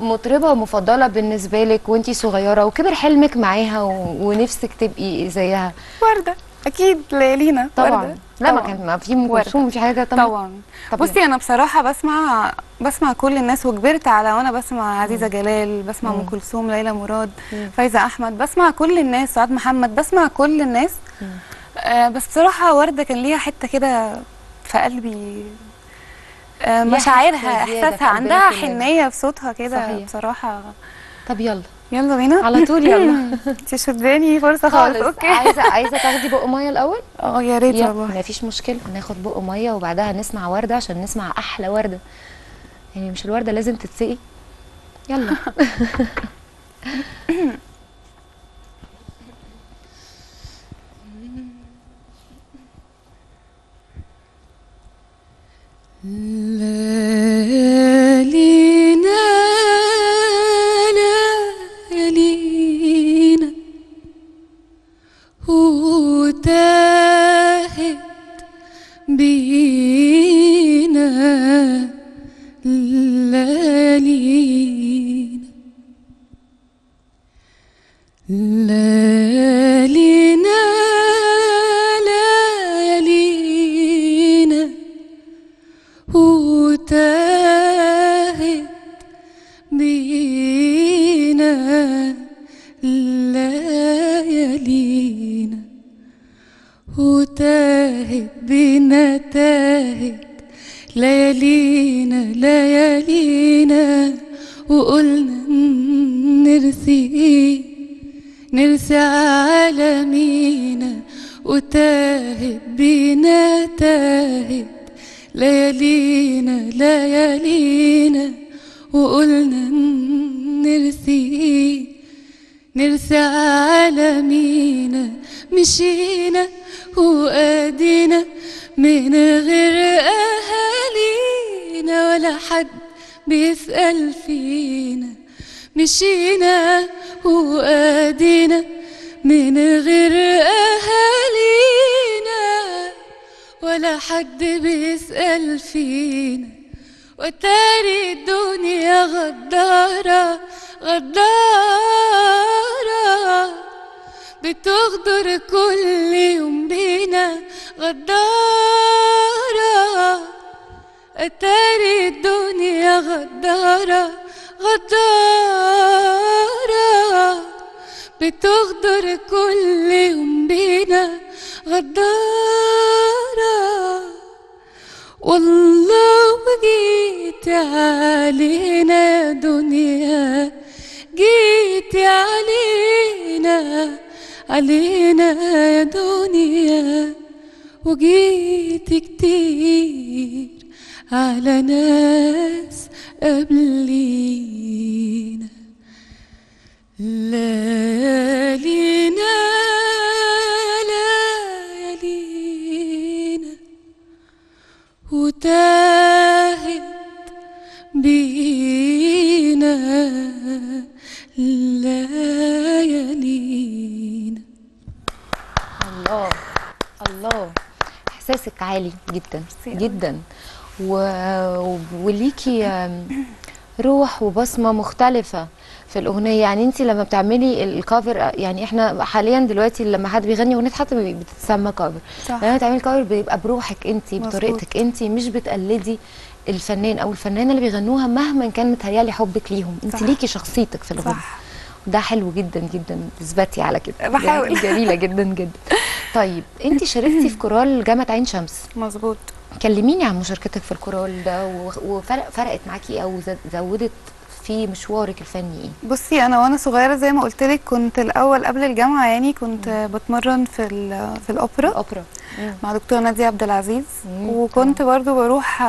مطربه مفضله بالنسبه لك وانتي صغيره وكبر حلمك معاها ونفسك تبقي زيها؟ ورده اكيد، ليالينا طبعا. لا ما كان ما في ام كلثوم في حاجه طبعا طبعا. بصي انا بصراحه بسمع بسمع كل الناس، وكبرت على وانا بسمع عزيزه جلال، بسمع ام كلثوم، ليلى مراد، فايزه احمد، بسمع كل الناس، سعاد محمد، بسمع كل الناس. آه بس بصراحه ورده كان ليها حته كده في قلبي، آه مشاعرها احساسها، عندها حنيه في صوتها كده بصراحه. طب يلا يلا بينا على طول. يلا انت شداني فرصه خالص. اوكي عايزه عايزه تاخدي بق ميه الاول؟ اه يا ريت والله. مفيش مشكله، ناخد بق ميه وبعدها نسمع ورده، عشان نسمع احلى ورده. يعني مش الورده لازم تتسقي. يلا. ليالينا وتاهت بينا ليالينا، ليالينا ليالينا وتاهت بينا ليالينا، وتاهت بينا تاهت ليالينا ليالينا، وقلنا نرسي نرسي عالمينا، وتاهت بينا تاهت ليالينا ليالينا، وقلنا نرسي نرسى عالمينا. مشينا وادينا من غير اهالينا، ولا حد بيسأل فينا. مشينا وادينا من غير اهالينا، ولا حد بيسأل فينا. وتاري الدنيا غدارة غدارة بتغدر كل يوم بينا، غدارة أتاري الدنيا غدارة غدارة بتغدر كل يوم بينا، غدارة. والله جيتي علينا يا دنيا، جيتي علينا علينا يا دنيا، وجيتي كتير على ناس قبلينا. ليالينا ليالينا. الله الله، احساسك عالي جدا جدا، و... وليكي روح وبصمه مختلفه في الاغنيه. يعني انت لما بتعملي الكفر، يعني احنا حاليا دلوقتي لما حد بيغني اغنيه حتى بتتسمى كفر، لما بتعملي كفر بيبقى بروحك انت، بطريقتك انت، مش بتقلدي الفنان او الفنانه اللي بيغنوها مهما كان متهيالي حبك ليهم. انت ليكي شخصيتك في الاغنيه، ده حلو جدا جدا. اثبتي على كده، بحاول. جميله جدا جدا. طيب انت شاركتي في كورال جامعه عين شمس، مظبوط. كلميني عن مشاركتك في الكورال ده، وفرق فرقت معاكي او زودت في مشوارك الفني ايه؟ بصي، انا وانا صغيره زي ما قلت لك كنت الاول قبل الجامعه، يعني كنت مم. بتمرن في في الاوبرا الاوبرا مع دكتور ناديه عبد العزيز، مم. وكنت مم. برضو بروح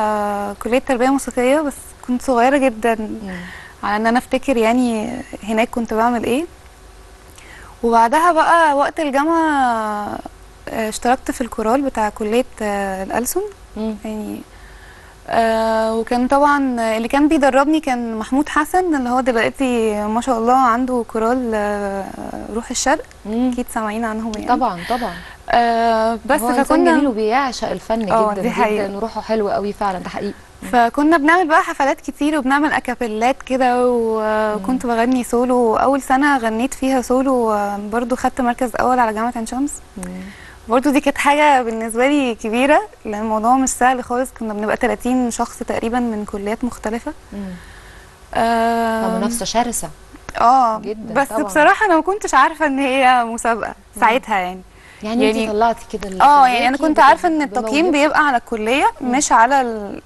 كليه تربيه موسيقيه، بس كنت صغيره جدا مم. على ان انا افتكر يعني هناك كنت بعمل ايه. وبعدها بقى وقت الجامعه اشتركت في الكورال بتاع كليه الألسن، يعني آه وكان طبعا اللي كان بيدربني كان محمود حسن، اللي هو دلوقتي ما شاء الله عنده كورال آه روح الشرق، اكيد سامعين عنهم يعني. طبعا طبعا آه بس هو فكنا جميل وبيعشق الفن جدا جدا، وروحه حلوه قوي فعلا، ده حقيقي. فكنا بنعمل بقى حفلات كتير وبنعمل اكابيلات كده، وكنت بغني سولو، واول سنه غنيت فيها سولو برضو خدت مركز اول على جامعه عين شمس. برضو دي كانت حاجه بالنسبه لي كبيره، لان الموضوع مش سهل خالص، كنا بنبقى ثلاثين شخص تقريبا من كليات مختلفه، آه منافسه شرسه اه جدا. بس طبعًا بصراحه انا ما كنتش عارفه ان هي مسابقه ساعتها، يعني يعني انت يعني طلعتي كده اه يعني انا كنت عارفه ان التقييم بيبقى على الكليه مش على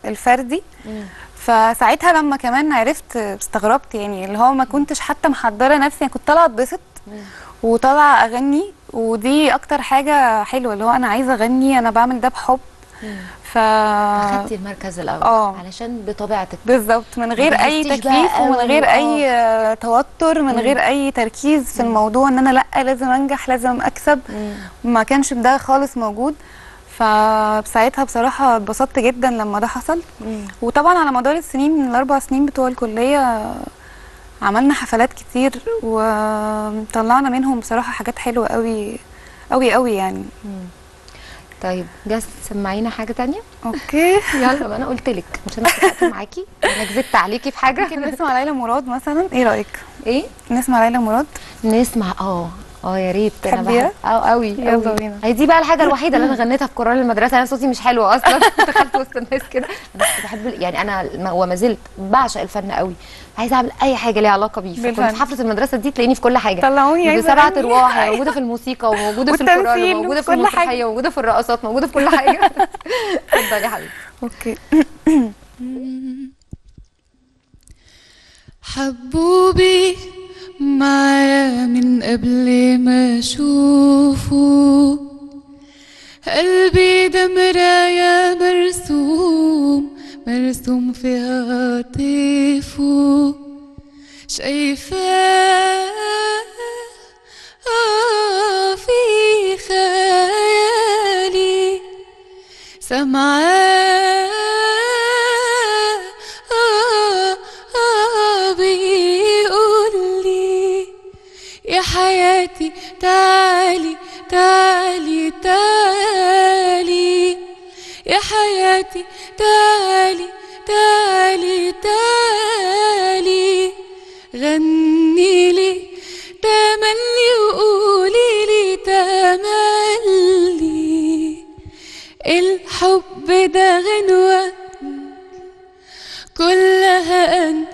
الفردي. مم. فساعتها لما كمان عرفت استغربت، يعني اللي هو ما كنتش حتى محضره نفسي، يعني كنت طالعه اتبسط وطالعه اغني، ودي اكتر حاجه حلوه اللي هو انا عايزه اغني، انا بعمل ده بحب. ف اخدتي المركز الاول أوه. علشان بطبيعتك بالظبط، من غير اي تكليف ومن غير أوه. اي توتر، من مم. غير اي تركيز في مم. الموضوع ان انا لا لازم انجح لازم اكسب، مم. ما كانش ده خالص موجود. فساعتها بصراحه اتبسطت جدا لما ده حصل. مم. وطبعا على مدار السنين الاربع سنين بتوع الكليه عملنا حفلات كتير، وطلعنا منهم بصراحه حاجات حلوه قوي قوي قوي يعني. مم. طيب جاهزه تسمعينا حاجه ثانيه؟ اوكي يلا. انا قلت لك مش انا اتفقت معاكي، انا كذبت عليكي في حاجه. ممكن نسمع ليلى مراد مثلا، ايه رايك؟ ايه نسمع ليلى مراد؟ نسمع اه اه يا ريت. انا بحبها اه قوي. يلا بينا. هي دي بقى الحاجه الوحيده اللي انا غنيتها في كورال المدرسه، انا صوتي مش حلو اصلا، دخلت وسط الناس كده، بس بحب يعني انا وما زلت بعشق الفن قوي، عايزه اعمل اي حاجه ليها علاقه بيه. فكنت في حفله المدرسه دي تلاقيني في كل حاجه، طلعوني بسبعه ارواح، موجوده في الموسيقى وموجوده في الكورال وموجوده في المسرحيه وموجوده في الرقصات، موجوده في كل حاجه. اتفضلي يا حبيبتي. اوكي. حبوبي معايا من قبل ما اشوفه، قلبي ده مرايا مرسوم مرسوم فيها عاطفه، شايفاه آه في خيالي، سامعاه آه آه بيقولي يا حياتي تعالي تعالي تعالي، يا حياتي تعالي تعالي تعالي، غني لي تملي وقولي لي تملي، الحب ده غنوة كلها أنغام،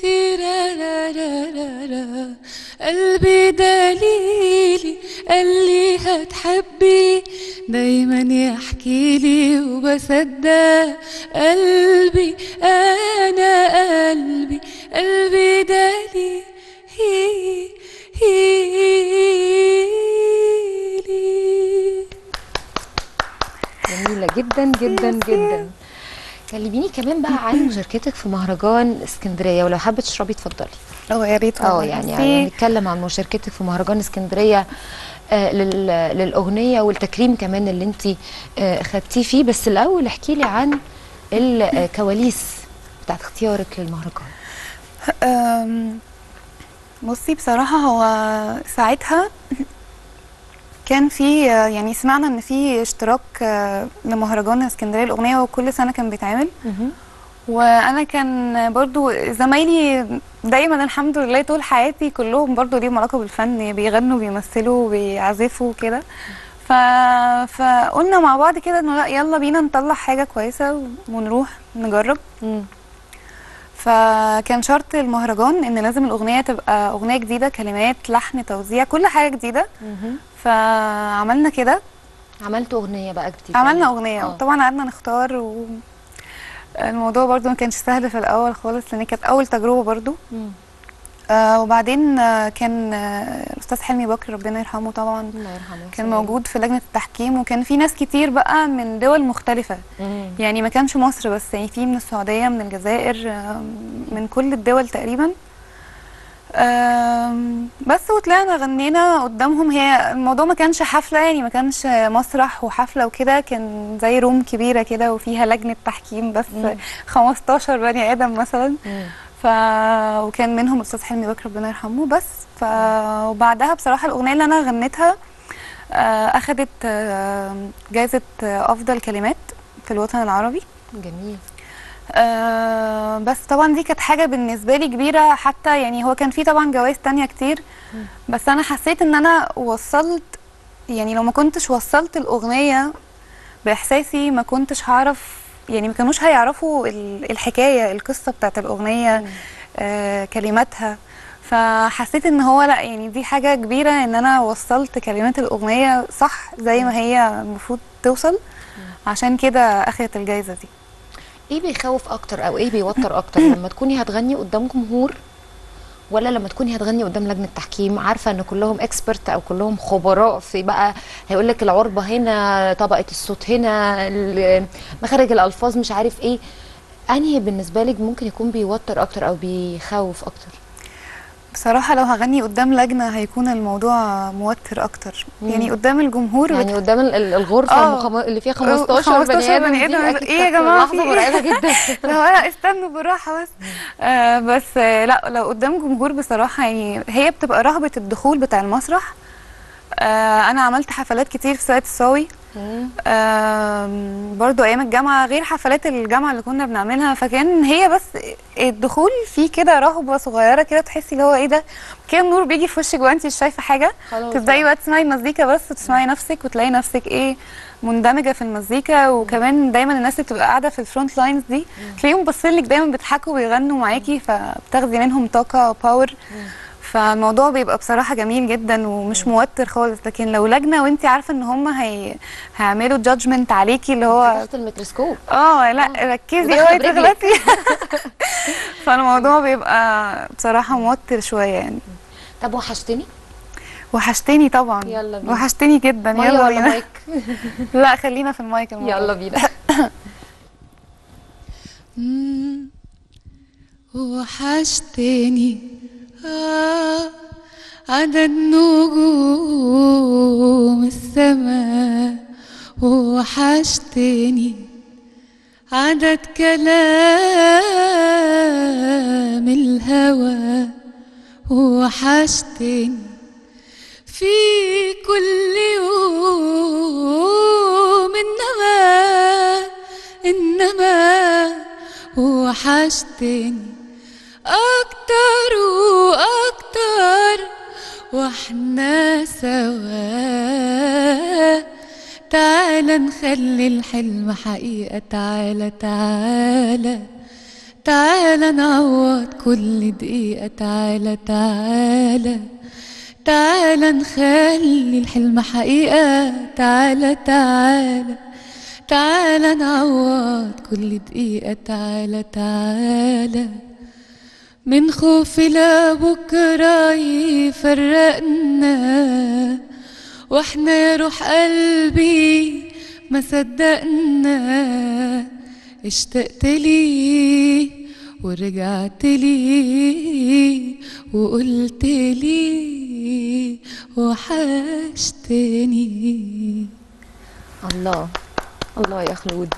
تيرارارارا، قلبي دليلي قالي هتحبي، دايما يحكيلي وبصدق قلبي، انا قلبي قلبي دليلي لي. جميلة جدا جدا جدا. كلميني كمان بقى عن مشاركتك في مهرجان اسكندريه، ولو حابه تشربي اتفضلي. اه يا ريت. اه يعني, يعني نتكلم عن مشاركتك في مهرجان اسكندريه آه للاغنيه والتكريم كمان اللي انت آه خدتيه فيه، بس الاول احكي لي عن الكواليس بتاعت اختيارك للمهرجان. بصي بصراحه هو ساعتها كان في يعني سمعنا ان في اشتراك لمهرجان اسكندريه الاغنيه، وكل سنه كان بيتعمل وانا كان برضو زمايلي دايما الحمد لله طول حياتي كلهم برضو ليهم علاقه بالفن، بيغنوا بيمثلوا بيعزفوا كده، ف... فقلنا مع بعض كده انه لا يلا بينا نطلع حاجه كويسه ونروح نجرب. فكان شرط المهرجان ان لازم الاغنيه تبقى اغنيه جديده، كلمات لحن توزيع كل حاجه جديده. فعملنا كده، عملت اغنيه بقى جديده، عملنا اغنيه وطبعا قعدنا نختار و... الموضوع برضو ما كانش سهل في الاول خالص لان كانت اول تجربه برضو. آه وبعدين آه كان الاستاذ آه حلمي بكر ربنا يرحمه طبعا، الله يرحمه، كان موجود في لجنه التحكيم، وكان في ناس كتير بقى من دول مختلفه. مم. يعني ما كانش مصر بس، يعني في من السعوديه، من الجزائر، آه من كل الدول تقريبا. آه بس وطلعنا غنينا قدامهم. هي الموضوع ما كانش حفله، يعني ما كانش مسرح وحفله وكده، كان زي روم كبيره كده وفيها لجنه تحكيم بس مم. خمستاشر بني ادم مثلا. مم. ف وكان منهم الاستاذ حلمي بكر ربنا يرحمه بس. ف وبعدها بصراحه الاغنيه اللي انا غنيتها اخذت جائزه افضل كلمات في الوطن العربي. جميل. أه بس طبعا دي كانت حاجه بالنسبه لي كبيره، حتى يعني هو كان في طبعا جوائز تانية كتير، بس انا حسيت ان انا وصلت، يعني لو ما كنتش وصلت الاغنيه باحساسي ما كنتش هعرف، يعني ما كانوش هيعرفوا الحكايه القصه بتاعت الاغنيه آه كلماتها. فحسيت ان هو لا يعني دي حاجه كبيره ان انا وصلت كلمات الاغنيه صح زي ما هي المفروض توصل، عشان كده اخدت الجايزه دي. ايه بيخوف اكتر او ايه بيوتر اكتر، لما تكوني هتغني قدام جمهور ولا لما تكوني هتغني قدام لجنه تحكيم عارفه ان كلهم اكسبرت او كلهم خبراء في بقى هيقول لك العربه هنا، طبقه الصوت هنا، مخارج الالفاظ، مش عارف ايه، انهي بالنسبه لك ممكن يكون بيوتر اكتر او بيخوف اكتر؟ بصراحه لو هغني قدام لجنه هيكون الموضوع موتر اكتر، مم. يعني قدام الجمهور يعني بت... قدام الغرفه آه. المخم... اللي فيها خمستاشر بني ادم. ايه يا جماعه في مرعبه جدا. لا استنوا بالراحه بس. آه بس لا لو قدام جمهور بصراحه يعني هي بتبقى رهبه الدخول بتاع المسرح. آه انا عملت حفلات كتير في ساحة الصاوي آه برضو ايام الجامعه، غير حفلات الجامعه اللي كنا بنعملها، فكان هي بس الدخول فيه كده رهبه صغيره كده، تحسي اللي هو ايه ده، كام نور بيجي في وشك وانت مش شايفه حاجه، تبداي بقى تسمعي المزيكا بس وتسمعي نفسك وتلاقي نفسك ايه مندمجه في المزيكا. وكمان دايما الناس اللي بتبقى قاعده في الفرونت لاينز دي تلاقيهم باصين لك دايما، بيضحكوا وبيغنوا معاكي، فبتاخدي منهم طاقه وباور، فالموضوع بيبقى بصراحه جميل جدا ومش موتر خالص. لكن لو لجنه وانت عارفه ان هم هي هيعملوا جادجمنت عليكي اللي هو تحت الميكروسكوب، اه لا ركزي اوعي تغلطي. فالموضوع بيبقى بصراحه موتر شويه يعني. طب وحشتني؟ وحشتني طبعا، يلا بينا. وحشتني جدا، يلا بينا. لا خلينا في المايك الموضوع. يلا بينا. وحشتني آه عدد نجوم السماء، وحشتني عدد كلام الهوى، وحشتني في كل يوم إنما إنما وحشتني أكتر وأكتر وإحنا سوا. تعالى نخلي الحلم حقيقة، تعالى تعالى تعالى نعوض كل دقيقة، تعالى تعالى تعالى نخلي الحلم حقيقة، تعالى تعالى تعالى نعوض كل دقيقة، تعالى تعالى من خوف لا بكرة يفرقنا، واحنا روح قلبي ما صدقنا. اشتقت لي ورجعت لي وقلت لي وحشتني. الله الله يا خلود،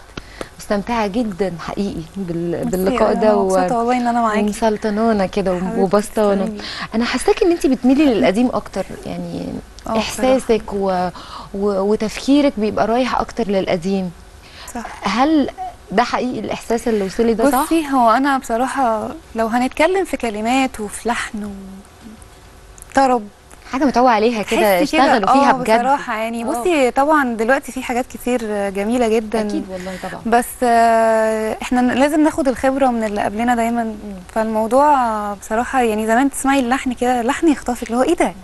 مستمتعه جدا حقيقي باللقاء ده، ومبسوطه والله ان انا معاكي ومسلطنانه كده وبسطانه. انا حاساكي ان انت بتميلي للقديم اكتر، يعني احساسك و... و... وتفكيرك بيبقى رايح اكتر للقديم، صح؟ هل ده حقيقي الاحساس اللي وصلي ده؟ صح. بصي، هو انا بصراحه لو هنتكلم في كلمات وفي لحن وطرب، حاجه متعوب عليها كده اشتغلوا فيها بجد بصراحه يعني. بصي طبعا دلوقتي في حاجات كتير جميله جدا، اكيد والله طبعا، بس احنا لازم ناخد الخبره من اللي قبلنا دايما. فالموضوع بصراحه يعني زمان تسمعي اللحن كده، لحن يخطفك، اللي هو ايه ده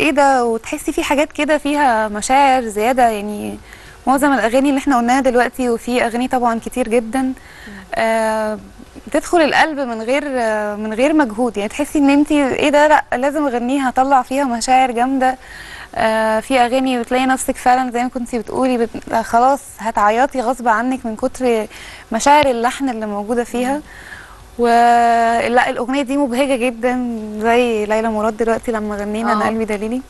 ايه ده، وتحسي في حاجات كده فيها مشاعر زياده. يعني معظم الاغاني اللي احنا قلناها دلوقتي، وفي اغاني طبعا كتير جدا آه تدخل القلب من غير من غير مجهود، يعني تحسي ان انت ايه ده، لا لازم اغنيها اطلع فيها مشاعر جامده. آه في اغاني بتلاقي نفسك فعلا زي ما كنتي بتقولي بت... خلاص هتعيطي غصب عنك من كتر مشاعر اللحن اللي موجوده فيها. ولا الاغنيه دي مبهجه جدا زي ليلى مراد دلوقتي لما غنينا انا قلبي دليلي.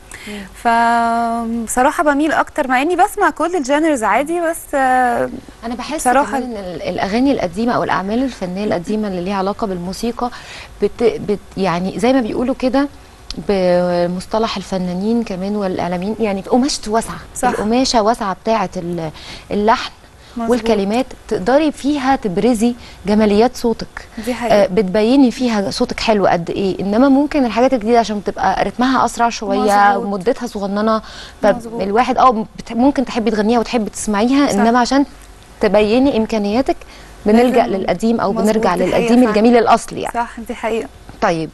فبصراحه بميل اكتر، مع اني بسمع كل الجانرز عادي، بس انا بحس ان الاغاني القديمه او الاعمال الفنيه القديمه اللي ليها علاقه بالموسيقى بت بت يعني زي ما بيقولوا كده بمصطلح الفنانين كمان والاعلاميين، يعني قماشته واسعه، القماشه واسعه بتاعه اللحن مزبوط. والكلمات تقدري فيها تبرزي جماليات صوتك، دي حقيقة. آه بتبيني فيها صوتك حلو قد ايه. انما ممكن الحاجات الجديده عشان تبقى رتمها اسرع شويه ومدتها صغننه، فالواحد اه ممكن تحبي تغنيها وتحبي تسمعيها، صح. انما عشان تبيني امكانياتك بنلجأ للقديم او مزبوط. بنرجع للقديم الجميل الاصلي يعني، صح، دي حقيقه. طيب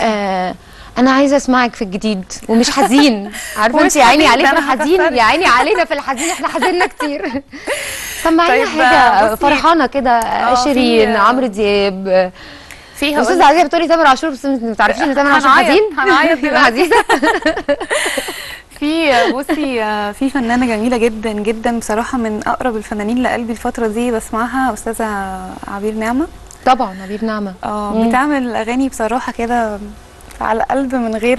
آه أنا عايزة أسمعك في الجديد ومش حزين، عارفة أنت يا عيني عليك في الحزين، يا عيني علينا في الحزين، إحنا حزيننا كتير. سمعينا طيب حاجة فرحانة كده، شيرين، عمرو دياب. فيها أستاذة عزيزة بتقولي تامر عاشور، بس ما بتعرفيش إن تامر عاشور حزين؟ هنعيط يا عزيزة. في بصي في فنانة جميلة جدا جدا بصراحة، من أقرب الفنانين لقلبي الفترة دي بسمعها، أستاذة عبير نعمة. طبعا عبير نعمة أه بتعمل أغاني بصراحة كده على القلب من غير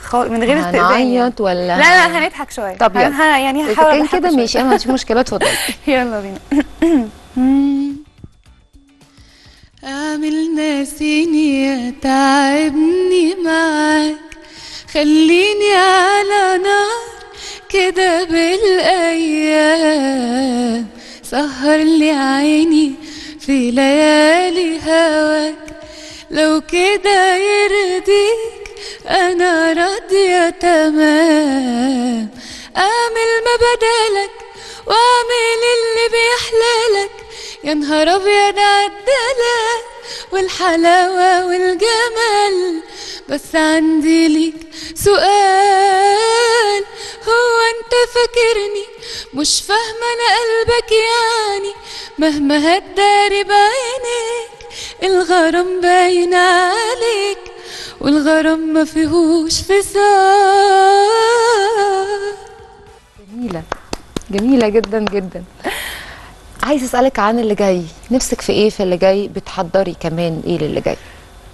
خو... من غير استئذان. هنعيط ولا لا لا هنضحك شويه؟ طب يلا هن... يعني هحاول كده، ماشي، انا ما عنديش مشكله، اتفضلي. يلا بينا. عاملنا سنين تعبني معاك، خليني على نار كده بالايام، سهر لي عيني في ليالي هواك، لو كده يرضيك انا راضيه تمام، اعمل ما بدالك واعمل اللي بيحلالك، يا نهار ابيض عالدلال والحلاوه والجمال. بس عندي ليك سؤال، هو انت فاكرني مش فاهمه انا قلبك يعني، مهما هتداري بعينيك الغرام باين عليك، والغرام ما فيهوش فصال. جميلة جميلة جدا جدا. عايز اسألك عن اللي جاي، نفسك في ايه في اللي جاي؟ بتحضري كمان ايه للي جاي؟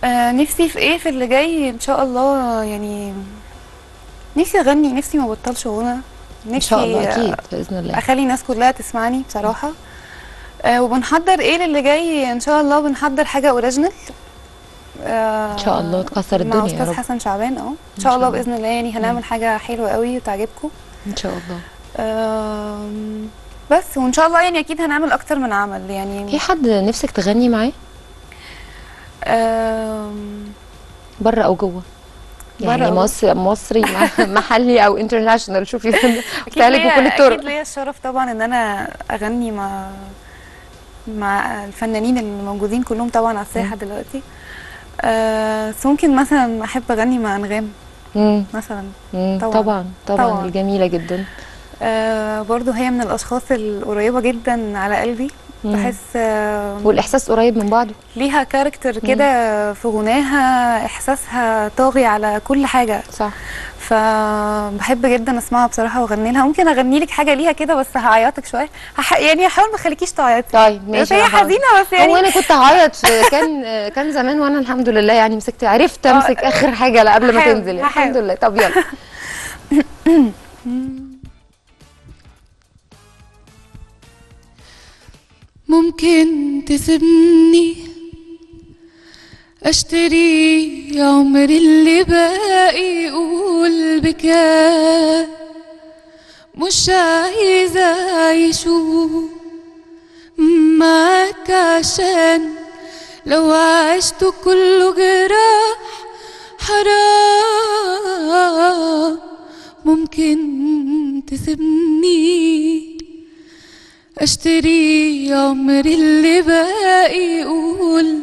آه نفسي في ايه في اللي جاي؟ ان شاء الله يعني نفسي اغني، نفسي ما بطلش غنى، نفسي ان شاء الله اكيد باذن الله اخلي الناس كلها تسمعني بصراحة. آه وبنحضر ايه للي جاي؟ ان شاء الله بنحضر حاجه اوريجينال آه ان شاء الله تكسر الدنيا مع استاذ حسن شعبان اه ان شاء الله باذن الله، يعني هنعمل مم. حاجه حلوه قوي وتعجبكم ان شاء الله آه بس. وان شاء الله يعني اكيد هنعمل اكتر من عمل. يعني في حد نفسك تغني معاه آه بره او جوه؟ يعني مصر مصري محلي او انترناشونال، شوفي بتاعك بكل الطرق. اكيد ليا الشرف طبعا ان انا اغني مع مع الفنانين اللي موجودين كلهم طبعا على الساحه دلوقتي. آه ممكن مثلا احب اغني مع انغام مثلا مم. طبعا طبعا, طبعاً. الجميله جدا آه برضو هي من الاشخاص القريبه جدا على قلبي بحس والاحساس قريب من بعضه، ليها كاركتر كده في غناها، احساسها طاغي على كل حاجه. صح. فبحب جدا اسمعها بصراحه واغني لها. ممكن اغني لك حاجه ليها كده بس هعيطك شويه، هح... يعني هحاول ما اخليكيش تعيطي. طيب ماشي. هي حزينه بس يعني هو انا كنت هعيط كان كان زمان، وانا الحمد لله يعني مسكت، عرفت امسك اخر حاجه قبل ما تنزل يعني. الحمد لله. طب يلا. ممكن تسيبني اشتري عمري اللي باقي، قول بكاء مش عايزه اعيشه معاك، عشان لو عشته كله جراح حرام. ممكن تسيبني اشتري عمري اللي باقي، قول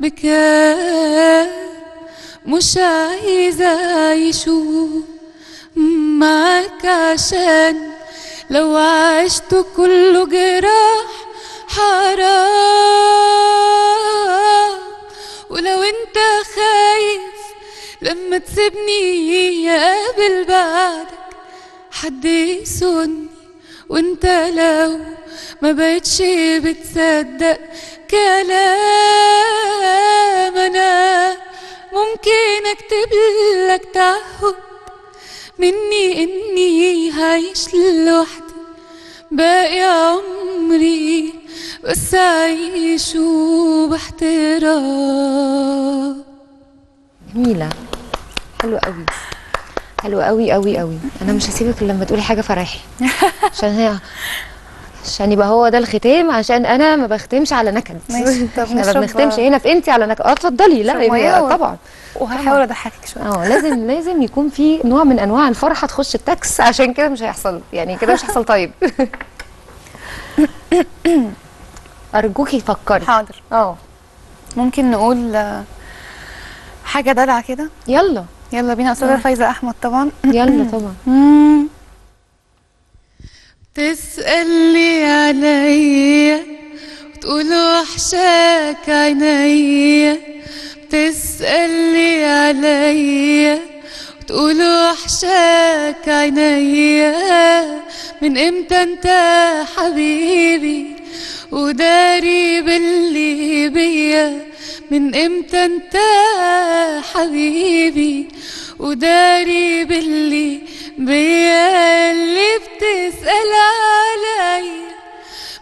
بكاء مش عايزه اعيشه معاك، عشان لو عشته كله جراح حرام. ولو انت خايف لما تسيبني يقابل بعدك حد يسن، وانت لو ما بقتش بتصدق كلام، انا ممكن اكتب لك تعهد مني اني هعيش لوحدي باقي عمري، بس اعيشه باحترام. جميله، حلوه قوي، حلو قوي قوي قوي. انا مش هسيبك الا لما تقولي حاجه فرحي، عشان هي عشان يبقى هو ده الختام، عشان انا ما بختمش على نكد. ماشي. طب احنا ما بنختمش هنا في انت على نكد. اه اتفضلي. لا طبعا، وهحاول اضحكك شويه. اه لازم لازم يكون في نوع من انواع الفرحه تخش التاكس، عشان كده مش هيحصل يعني كده مش هيحصل. طيب. ارجوكي فكري. حاضر. اه ممكن نقول حاجه دلع كده؟ يلا يلا بينا. أستاذة فايزة أحمد طبعا. يلا طبعا. بتسألني عليا وتقول وحشاك عينيا، بتسألني عليا وتقول وحشاك عينيا، من امتى انت حبيبي وداري باللي بيا، من امتى انت حبيبي وداري باللي بيا، اللي بتسأل عليا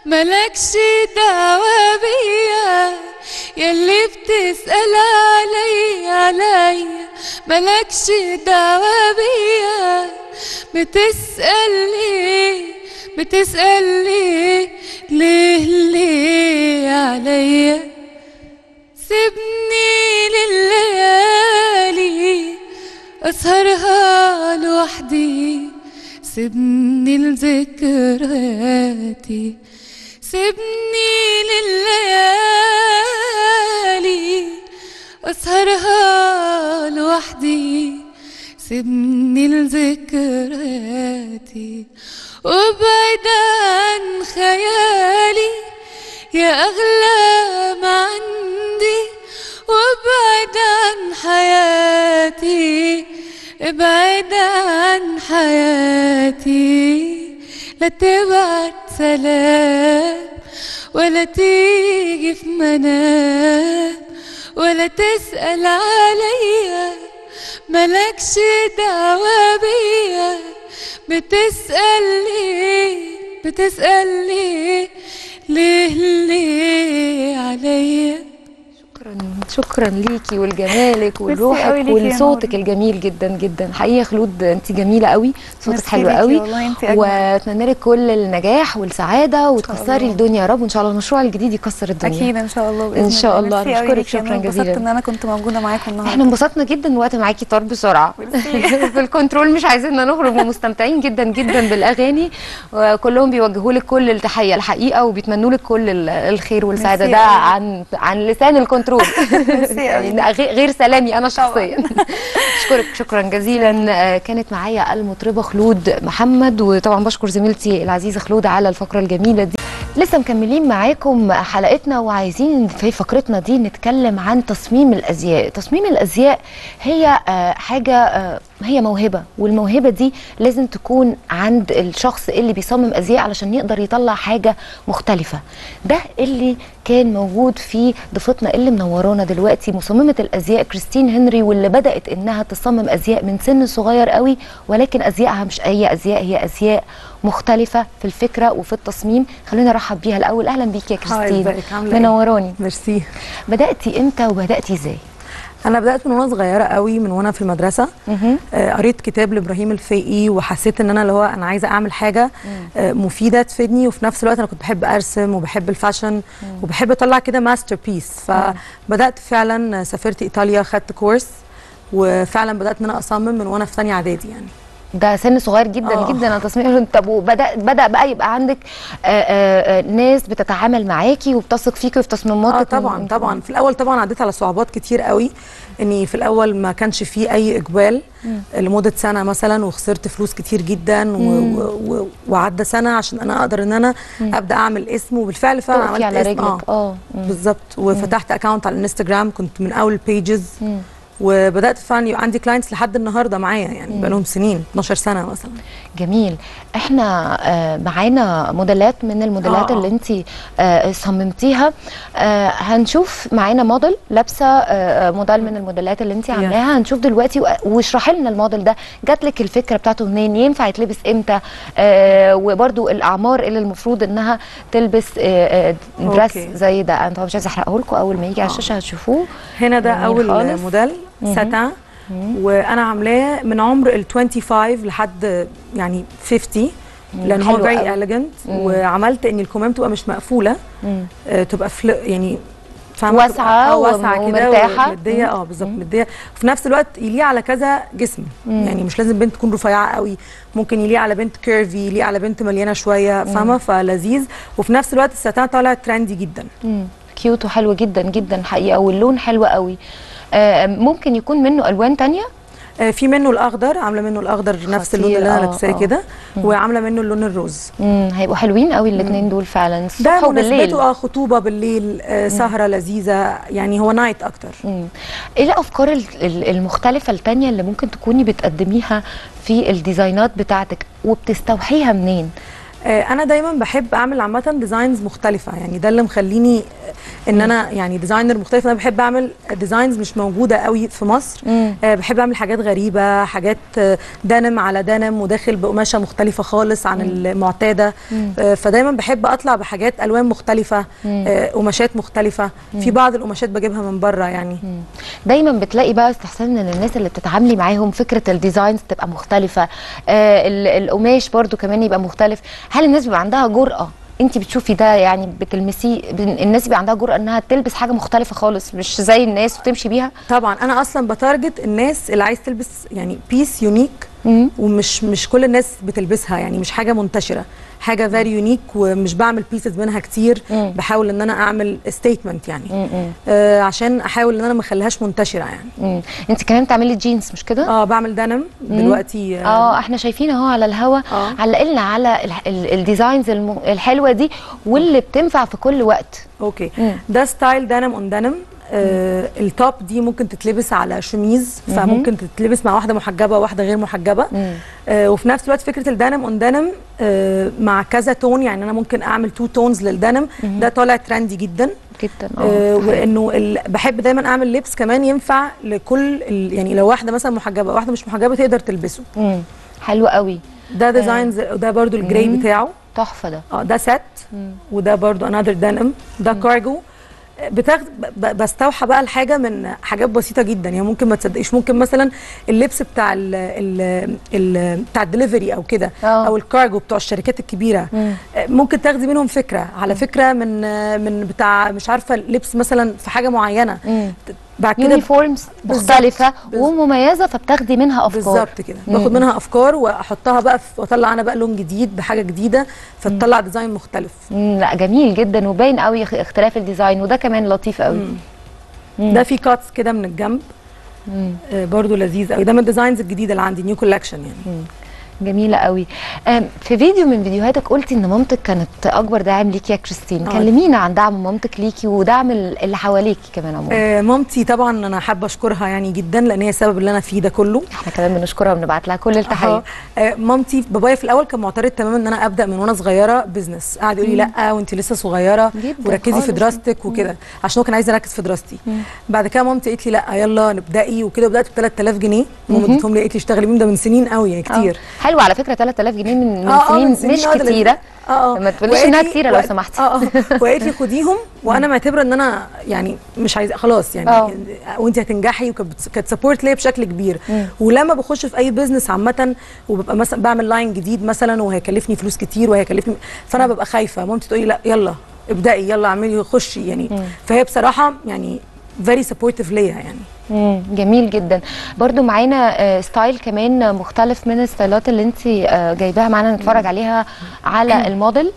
ملكش دعوة بيا، ياللي بتسأل عليا عليا ملكش دعوة بيا، بتسأل ليه بتسأل ليه ليه ليه عليا، سيبني لليالي أسهرها لوحدي، سيبني لذكرياتي، سيبني لليالي أسهرها لوحدي، سيبني لذكرياتي، وابعد عن خيالي يا أغلى ما عندي، وابعد عن حياتي، ابعد عن حياتي، لا تبعت سلام ولا تيجي في منام، ولا تسأل عليا ملكش دعوة بيا، بتسأل ليه بتسأل ليه ليه ليه عليا. شكرا شكرا ليكي ولجمالك ولروحك ولصوتك الجميل جدا جدا حقيقه. خلود انت جميله قوي، صوتك حلو قوي، واتمنى لك كل النجاح والسعاده وتكسري الدنيا يا رب، وان شاء الله المشروع الجديد يكسر الدنيا اكيد ان شاء الله باذن الله. ان شاء الله. بشكرك شكرا جزيلا، انبسطت ان انا كنت موجوده معاكم النهارده. احنا انبسطنا جدا، الوقت معاكي طار بسرعه في الكنترول، مش عايزيننا نخرج، ومستمتعين جدا جدا بالاغاني، وكلهم بيوجهوا لك كل التحيه الحقيقه، وبيتمنوا لك كل الخير والسعاده، ده عن عن لسان الكنترول يعني غير سلامي انا شخصيا. اشكرك شكرا جزيلا، كانت معايا المطربه خلود محمد، وطبعا بشكر زميلتي العزيزه خلود على الفقره الجميله دي. لسه مكملين معاكم حلقتنا وعايزين في فقرتنا دي نتكلم عن تصميم الازياء. تصميم الازياء هي حاجه، هي موهبه، والموهبه دي لازم تكون عند الشخص اللي بيصمم ازياء علشان يقدر يطلع حاجه مختلفه. ده اللي كان موجود في ضيفتنا اللي منورانا دلوقتي، مصممه الازياء كريستين هنري، واللي بدات انها تصمم ازياء من سن صغير قوي، ولكن ازيائها مش اي ازياء، هي ازياء مختلفه في الفكره وفي التصميم. خلونا نرحب بيها الاول. اهلا بيك يا كريستين، منوراني. ميرسي. بداتي امتى وبداتي ازاي؟ انا بدات من وانا صغيره قوي، من وانا في المدرسه. آه قريت كتاب لابراهيم الفقي وحسيت ان انا اللي هو انا عايزه اعمل حاجه آه مفيده تفيدني، وفي نفس الوقت انا كنت بحب ارسم وبحب الفاشن مم. وبحب اطلع كده ماستر بيس. فبدات فعلا، سافرت ايطاليا، خدت كورس، وفعلا بدات ان انا اصمم من وانا في ثانيه اعدادي. يعني ده سن صغير جدا أوه. جدا على تصميم. طب وبدا بدا بقى يبقى عندك آآ آآ ناس بتتعامل معاكي وبتثق فيكي وفي تصميماتك؟ طبعا طبعا. في الاول طبعا عديت على صعوبات كتير قوي، اني في الاول ما كانش فيه اي اقبال لمده سنه مثلا، وخسرت فلوس كتير جدا وعدى سنه عشان انا اقدر ان انا مم. ابدا اعمل اسم. وبالفعل فعلا عملت على اسم. اه, آه. بالظبط. وفتحت اكونت على الانستجرام، كنت من اول البيجز، وبدات فعلا عندي كلاينتس لحد النهارده معايا، يعني بقالهم سنين، اتناشر سنه مثلا. جميل. احنا معانا موديلات من الموديلات آه. اللي انت صممتيها، هنشوف معانا موديل لابسه موديل من الموديلات اللي انت عاملاها. هنشوف دلوقتي، واشرحي لنا الموديل ده جات لك الفكره بتاعته منين، ينفع يتلبس امتى، وبرده الاعمار اللي المفروض انها تلبس دراس زي ده. انا طبعا مش عايزه احرقه لكم، اول ما يجي على الشاشه هتشوفوه. هنا ده اول موديل ساتان، وانا عاملاه من عمر ال خمسة وعشرين لحد يعني خمسين، لان هو فيري اليجنت. وعملت ان الكمام تبقى مش مقفوله، آه تبقى يعني واسعه واسعه كده ومديه. اه بالظبط، مديه. وفي نفس الوقت يليق على كذا جسم، مم. يعني مش لازم بنت تكون رفيعه قوي، ممكن يليق على بنت كيرفي، يليق على بنت مليانه شويه، فاهمه؟ فلذيذ. وفي نفس الوقت الساتان طالع ترندي جدا، مم. كيوت وحلو جدا جدا حقيقه، واللون حلو قوي. آه ممكن يكون منه الوان ثانيه؟ آه في منه الاخضر، عامله منه الاخضر نفس اللون اللي انا لابساه كده، وعامله منه اللون الروز. امم هيبقوا حلوين قوي الاثنين دول فعلا. الصبح وبالليل ده، خطوبه بالليل، آه سهره لذيذه، يعني هو نايت اكتر. امم ايه الافكار المختلفه الثانيه اللي ممكن تكوني بتقدميها في الديزاينات بتاعتك، وبتستوحيها منين؟ انا دايما بحب اعمل عامه ديزاينز مختلفه، يعني ده اللي مخليني ان انا يعني ديزاينر مختلف. انا بحب اعمل ديزاينز مش موجوده قوي في مصر، مم. بحب اعمل حاجات غريبه، حاجات دنم على دنم، وداخل بقماشه مختلفه خالص عن مم. المعتاده. مم. فدايما بحب اطلع بحاجات الوان مختلفه، مم. قماشات مختلفه. مم. في بعض القماشات بجيبها من بره يعني. مم. دايما بتلاقي بقى استحسان من الناس اللي بتتعاملي معاهم، فكره الديزاينز تبقى مختلفه، آه القماش برده كمان يبقى مختلف. هل الناس بيبقى عندها جرأة؟ انت بتشوفي ده يعني بتلمسيه، الناس بيبقى عندها جرأة انها تلبس حاجة مختلفة خالص مش زي الناس وتمشي بيها؟ طبعا انا اصلا بتارجت الناس اللي عايز تلبس يعني بيس يونيك، مم. ومش مش كل الناس بتلبسها، يعني مش حاجة منتشرة، حاجة فيري يونيك، ومش بعمل بيسز منها كتير. مم. بحاول ان انا اعمل ستيتمنت يعني، مم. آه عشان احاول ان انا ما اخليهاش منتشرة يعني. انت كمان بتعملي جينز مش كده؟ اه بعمل دنم دلوقتي. اه, آه احنا شايفين اهو على الهوا، آه. علقلنا على الديزاينز الحلوة دي واللي بتنفع في كل وقت. اوكي. مم. ده ستايل دنم اون دنم. آه التوب دي ممكن تتلبس على شميز، فممكن تتلبس مع واحده محجبه وواحده غير محجبه. آه وفي نفس الوقت فكره الدنم اون دنم آه مع كذا تون، يعني انا ممكن اعمل تو تونز للدنم. مم. ده طالع ترندي جدا جدا. آه وانه ال... بحب دايما اعمل لبس كمان ينفع لكل ال... يعني لو واحده مثلا محجبه واحده مش محجبه تقدر تلبسه. مم. حلو قوي ده ديزاينز. آه. ده برده الجراي مم. بتاعه تحفه. ده اه ده سات، وده برده انذر دنم، ده كارجو. بتاخد بستوحى بقى الحاجه من حاجات بسيطه جدا، يعني ممكن ما تصدقيش، ممكن مثلا اللبس بتاع ال ال ال بتاع الدليفري او كده، او الكارجو بتوع الشركات الكبيره، مم. ممكن تاخدي منهم فكره على فكره من من بتاع مش عارفه لبس مثلا في حاجه معينه، مم. بعد كده يونيفورمز مختلفه ومميزه، فبتاخدي منها افكار. بالظبط كده، باخد منها افكار واحطها بقى واطلع انا بقى لون جديد بحاجه جديده، فتطلع ديزاين مختلف. مم. لا جميل جدا، وباين قوي اختلاف الديزاين، وده كمان لطيف قوي. مم. ده في كاتس كده من الجنب، آه برضو لذيذ قوي. ده من الديزاينز الجديده اللي عندي، نيو كولكشن يعني. مم. جميله قوي. في فيديو من فيديوهاتك قلتي ان مامتك كانت اكبر داعم ليكي يا كريستين، كلمينا عن دعم مامتك ليكي ودعم اللي حواليكي كمان عموما. آه مامتي طبعا انا حابه اشكرها يعني جدا، لان هي السبب اللي انا فيه ده كله. احنا كمان بنشكرها وبنبعت لها كل التحيه. آه مامتي، بابايا في الاول كان معترض تماما ان انا ابدا من وانا صغيره بزنس، قعد يقول لي لا وانت لسه صغيره وركزي في دراستك وكده، عشان هو كان عايز اركز في دراستي. مم. بعد كده مامتي قالت لي لا يلا نبداي وكده، وبدات ب تلات آلاف جنيه. ماما ادتهم لي قالت لي اشتغلي بيهم، ده من سنين قوي يعني كتير. أوه. حلو على فكره تلات آلاف جنيه من, من, سنين, من سنين مش كتيره. اه ما تقوليش انها كتيره لو سمحتي. اه وقالت لي خديهم، وانا معتبره ان انا يعني مش عايزه خلاص يعني. أوه. وانت هتنجحي، وكانت سبورت ليا بشكل كبير. مم. ولما بخش في اي بزنس عامه وببقى مثلا بعمل لاين جديد مثلا وهيكلفني فلوس كتير وهيكلفني، فانا ببقى خايفه. مامتي تقول لي لا يلا ابدأي يلا اعملي خشي يعني. مم. فهي بصراحه يعني فيري سبورتيف ليا يعني. امم جميل جدا. برضو معانا ستايل كمان مختلف من الستايلات اللي انت جايباها معانا نتفرج عليها على الموديل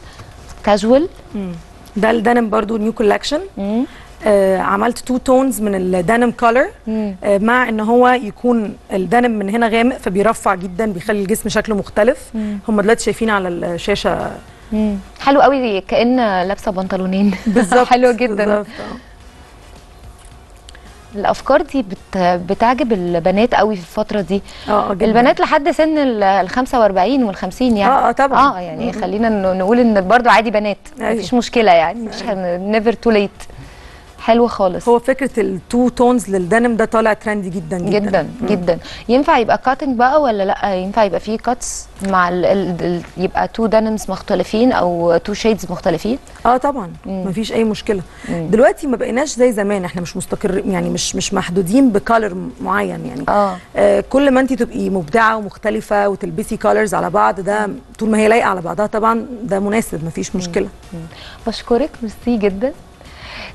كاجوال. ده الدنم برضو نيو كولكشن. آه عملت تو تونز من الدنم كولر، آه مع ان هو يكون الدنم من هنا غامق فبيرفع جدا، بيخلي الجسم شكله مختلف. هم دلوقتي شايفين على الشاشه. امم حلو قوي، كأن لابسه بنطلونين بالظبط. حلو جدا بالظبط. الافكار دي بت... بتعجب البنات قوي في الفتره دي. اه البنات لحد سن ال خمسة وأربعين وال خمسين يعني. اه طبعا. اه يعني خلينا نقول ان برضو عادي بنات. أيوه. مفيش مشكله يعني، مش نيفر تو ليت. حلوه خالص. هو فكره التو تونز للدنم ده طالع ترندي جدا جدا جدا. مم. جدا. ينفع يبقى كاتنج بقى ولا لا؟ ينفع يبقى فيه كاتس مع ال ال يبقى تو دنمز مختلفين او تو شيدز مختلفين؟ اه طبعا. مم. مفيش اي مشكله. مم. دلوقتي ما بقيناش زي زمان، احنا مش مستقر يعني، مش مش محدودين بكالر معين يعني. آه. آه كل ما انت تبقي مبدعه ومختلفه وتلبسي كالرز على بعض، ده طول ما هي لايقه على بعضها طبعا ده مناسب، مفيش مشكله. مم. مم. بشكرك، ميرسي جدا.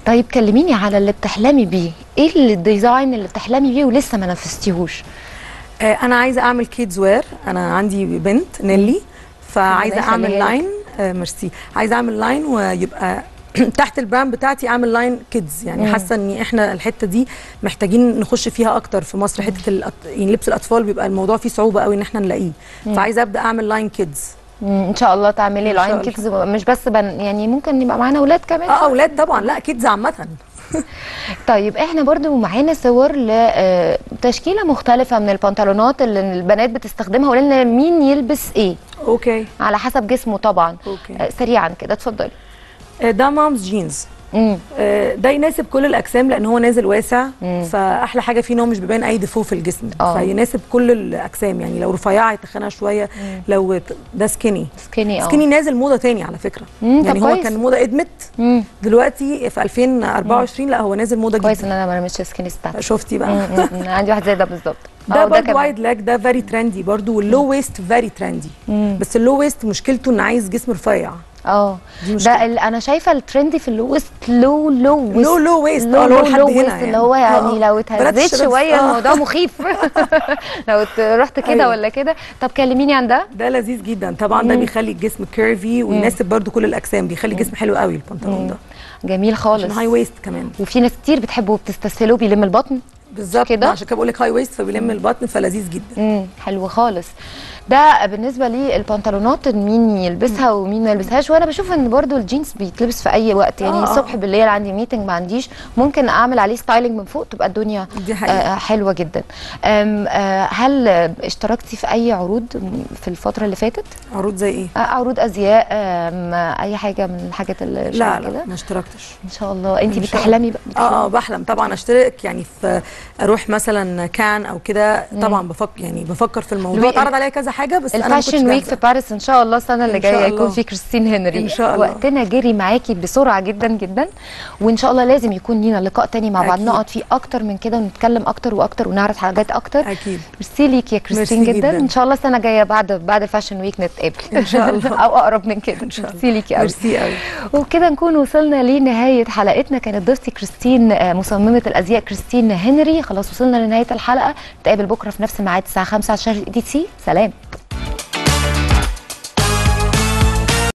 طيب كلميني على اللي بتحلمي بيه، ايه الديزاين اللي بتحلمي بيه ولسه ما نفذتيهوش؟ آه انا عايزه اعمل كيدز وير، انا عندي بنت نيلي فعايزه اعمل لاين. آه ميرسي. عايزه اعمل لاين ويبقى تحت البراند بتاعتي اعمل لاين كيدز يعني. حاسه ان احنا الحته دي محتاجين نخش فيها اكتر في مصر، حته الأط... يعني لبس الاطفال بيبقى الموضوع فيه صعوبه قوي ان احنا نلاقيه، فعايزه ابدا اعمل لاين كيدز. ان شاء الله تعملي لاين كيدز، مش بس بن يعني ممكن يبقى معانا اولاد كمان. اه اولاد طبعا، لا كيدز عامه. طيب احنا برضو معانا صور لتشكيله مختلفه من البنطلونات اللي البنات بتستخدمها، وقلنا مين يلبس ايه. اوكي. على حسب جسمه طبعا. اوكي. سريعا كده اتفضلي. ده مامز جينز. امم ده يناسب كل الاجسام لان هو نازل واسع. مم. فاحلى حاجه فيه ان هو مش بيبان اي ديفو في الجسم. أوه. فيناسب كل الاجسام يعني، لو رفيعه يتخنها شويه. مم. لو ده سكيني سكيني سكيني نازل موضه تاني على فكره. مم. يعني هو كويس. كان موضه ادمت. مم. دلوقتي في ألفين وأربعة وعشرين. مم. لا هو نازل موضه جديده. كويس ان انا ما رميتش سكيني ستايل. شفتي بقى. مم. مم. عندي واحد زي ده بالظبط. ده برضه وايد لاج، ده فيري ترندي برضه، واللو ويست فيري ترندي. مم. بس اللو ويست مشكلته ان عايز جسم رفيع. اه ده انا شايفه الترندي في اللو ويست، لو لو ويست لو لو ويست اه لو لحد هنا يعني، اللي هو يعني لو اتهزيت شويه. آه. الموضوع مخيف. لو رحت كده. أيوه. ولا كده. طب كلميني عن ده. ده لذيذ جدا طبعا. مم. ده بيخلي الجسم كيرفي ويناسب برده كل الاجسام، بيخلي الجسم حلو قوي البنطلون ده. جميل خالص. هاي ويست كمان، وفي ناس كتير بتحبه وبتستسهله، بيلم البطن بالظبط كده، عشان كده بقول لك هاي ويست فبيلم البطن، فلذيذ جدا. امم حلو خالص. ده بالنسبه للبنطلونات مين يلبسها ومين ما يلبسهاش. وانا بشوف ان برضو الجينز بيتلبس في اي وقت يعني. آه. الصبح بالليل عندي ميتنج ما عنديش، ممكن اعمل عليه ستايلنج من فوق، تبقى الدنيا آه حلوه جدا. آه هل اشتركتي في اي عروض في الفتره اللي فاتت؟ عروض زي ايه؟ آه عروض ازياء، اي حاجه من الحاجات اللي لا لا كده؟ ما اشتركتش. ان شاه الله. انت بتحلمي بقى؟ اه اه بحلم طبعا اشترك يعني، في اروح مثلا كان او كده طبعا. بفكر يعني بفكر في الموضوع، اتعرض عليا كذا حاجه بس انا الفاشن ويك في باريس ان شاء الله السنه اللي جايه يكون في كريستين هنري ان شاء الله. وقتنا جري معاكي بسرعه جدا جدا، وان شاء الله لازم يكون لينا لقاء تاني مع بعض نقعد فيه اكتر من كده ونتكلم اكتر واكتر ونعرف حاجات اكتر. اكيد. ميرسي ليك يا كريستين جدا. جدا ان شاء الله السنه الجايه بعد بعد الفاشن ويك نتقابل ان شاء الله. او اقرب من كده ان شاء الله. ميرسي ليكي قوي. ميرسي قوي. وبكده نكون وصلنا لنهايه حلقتنا. كانت ضيفتي كريستين مصممه الازياء كريستين هنري. خلاص وصلنا لنهايه الحلقه، نتقابل بكره في نفس ميعاد الساعه خمسة على شاشه اي تي سي. سلام.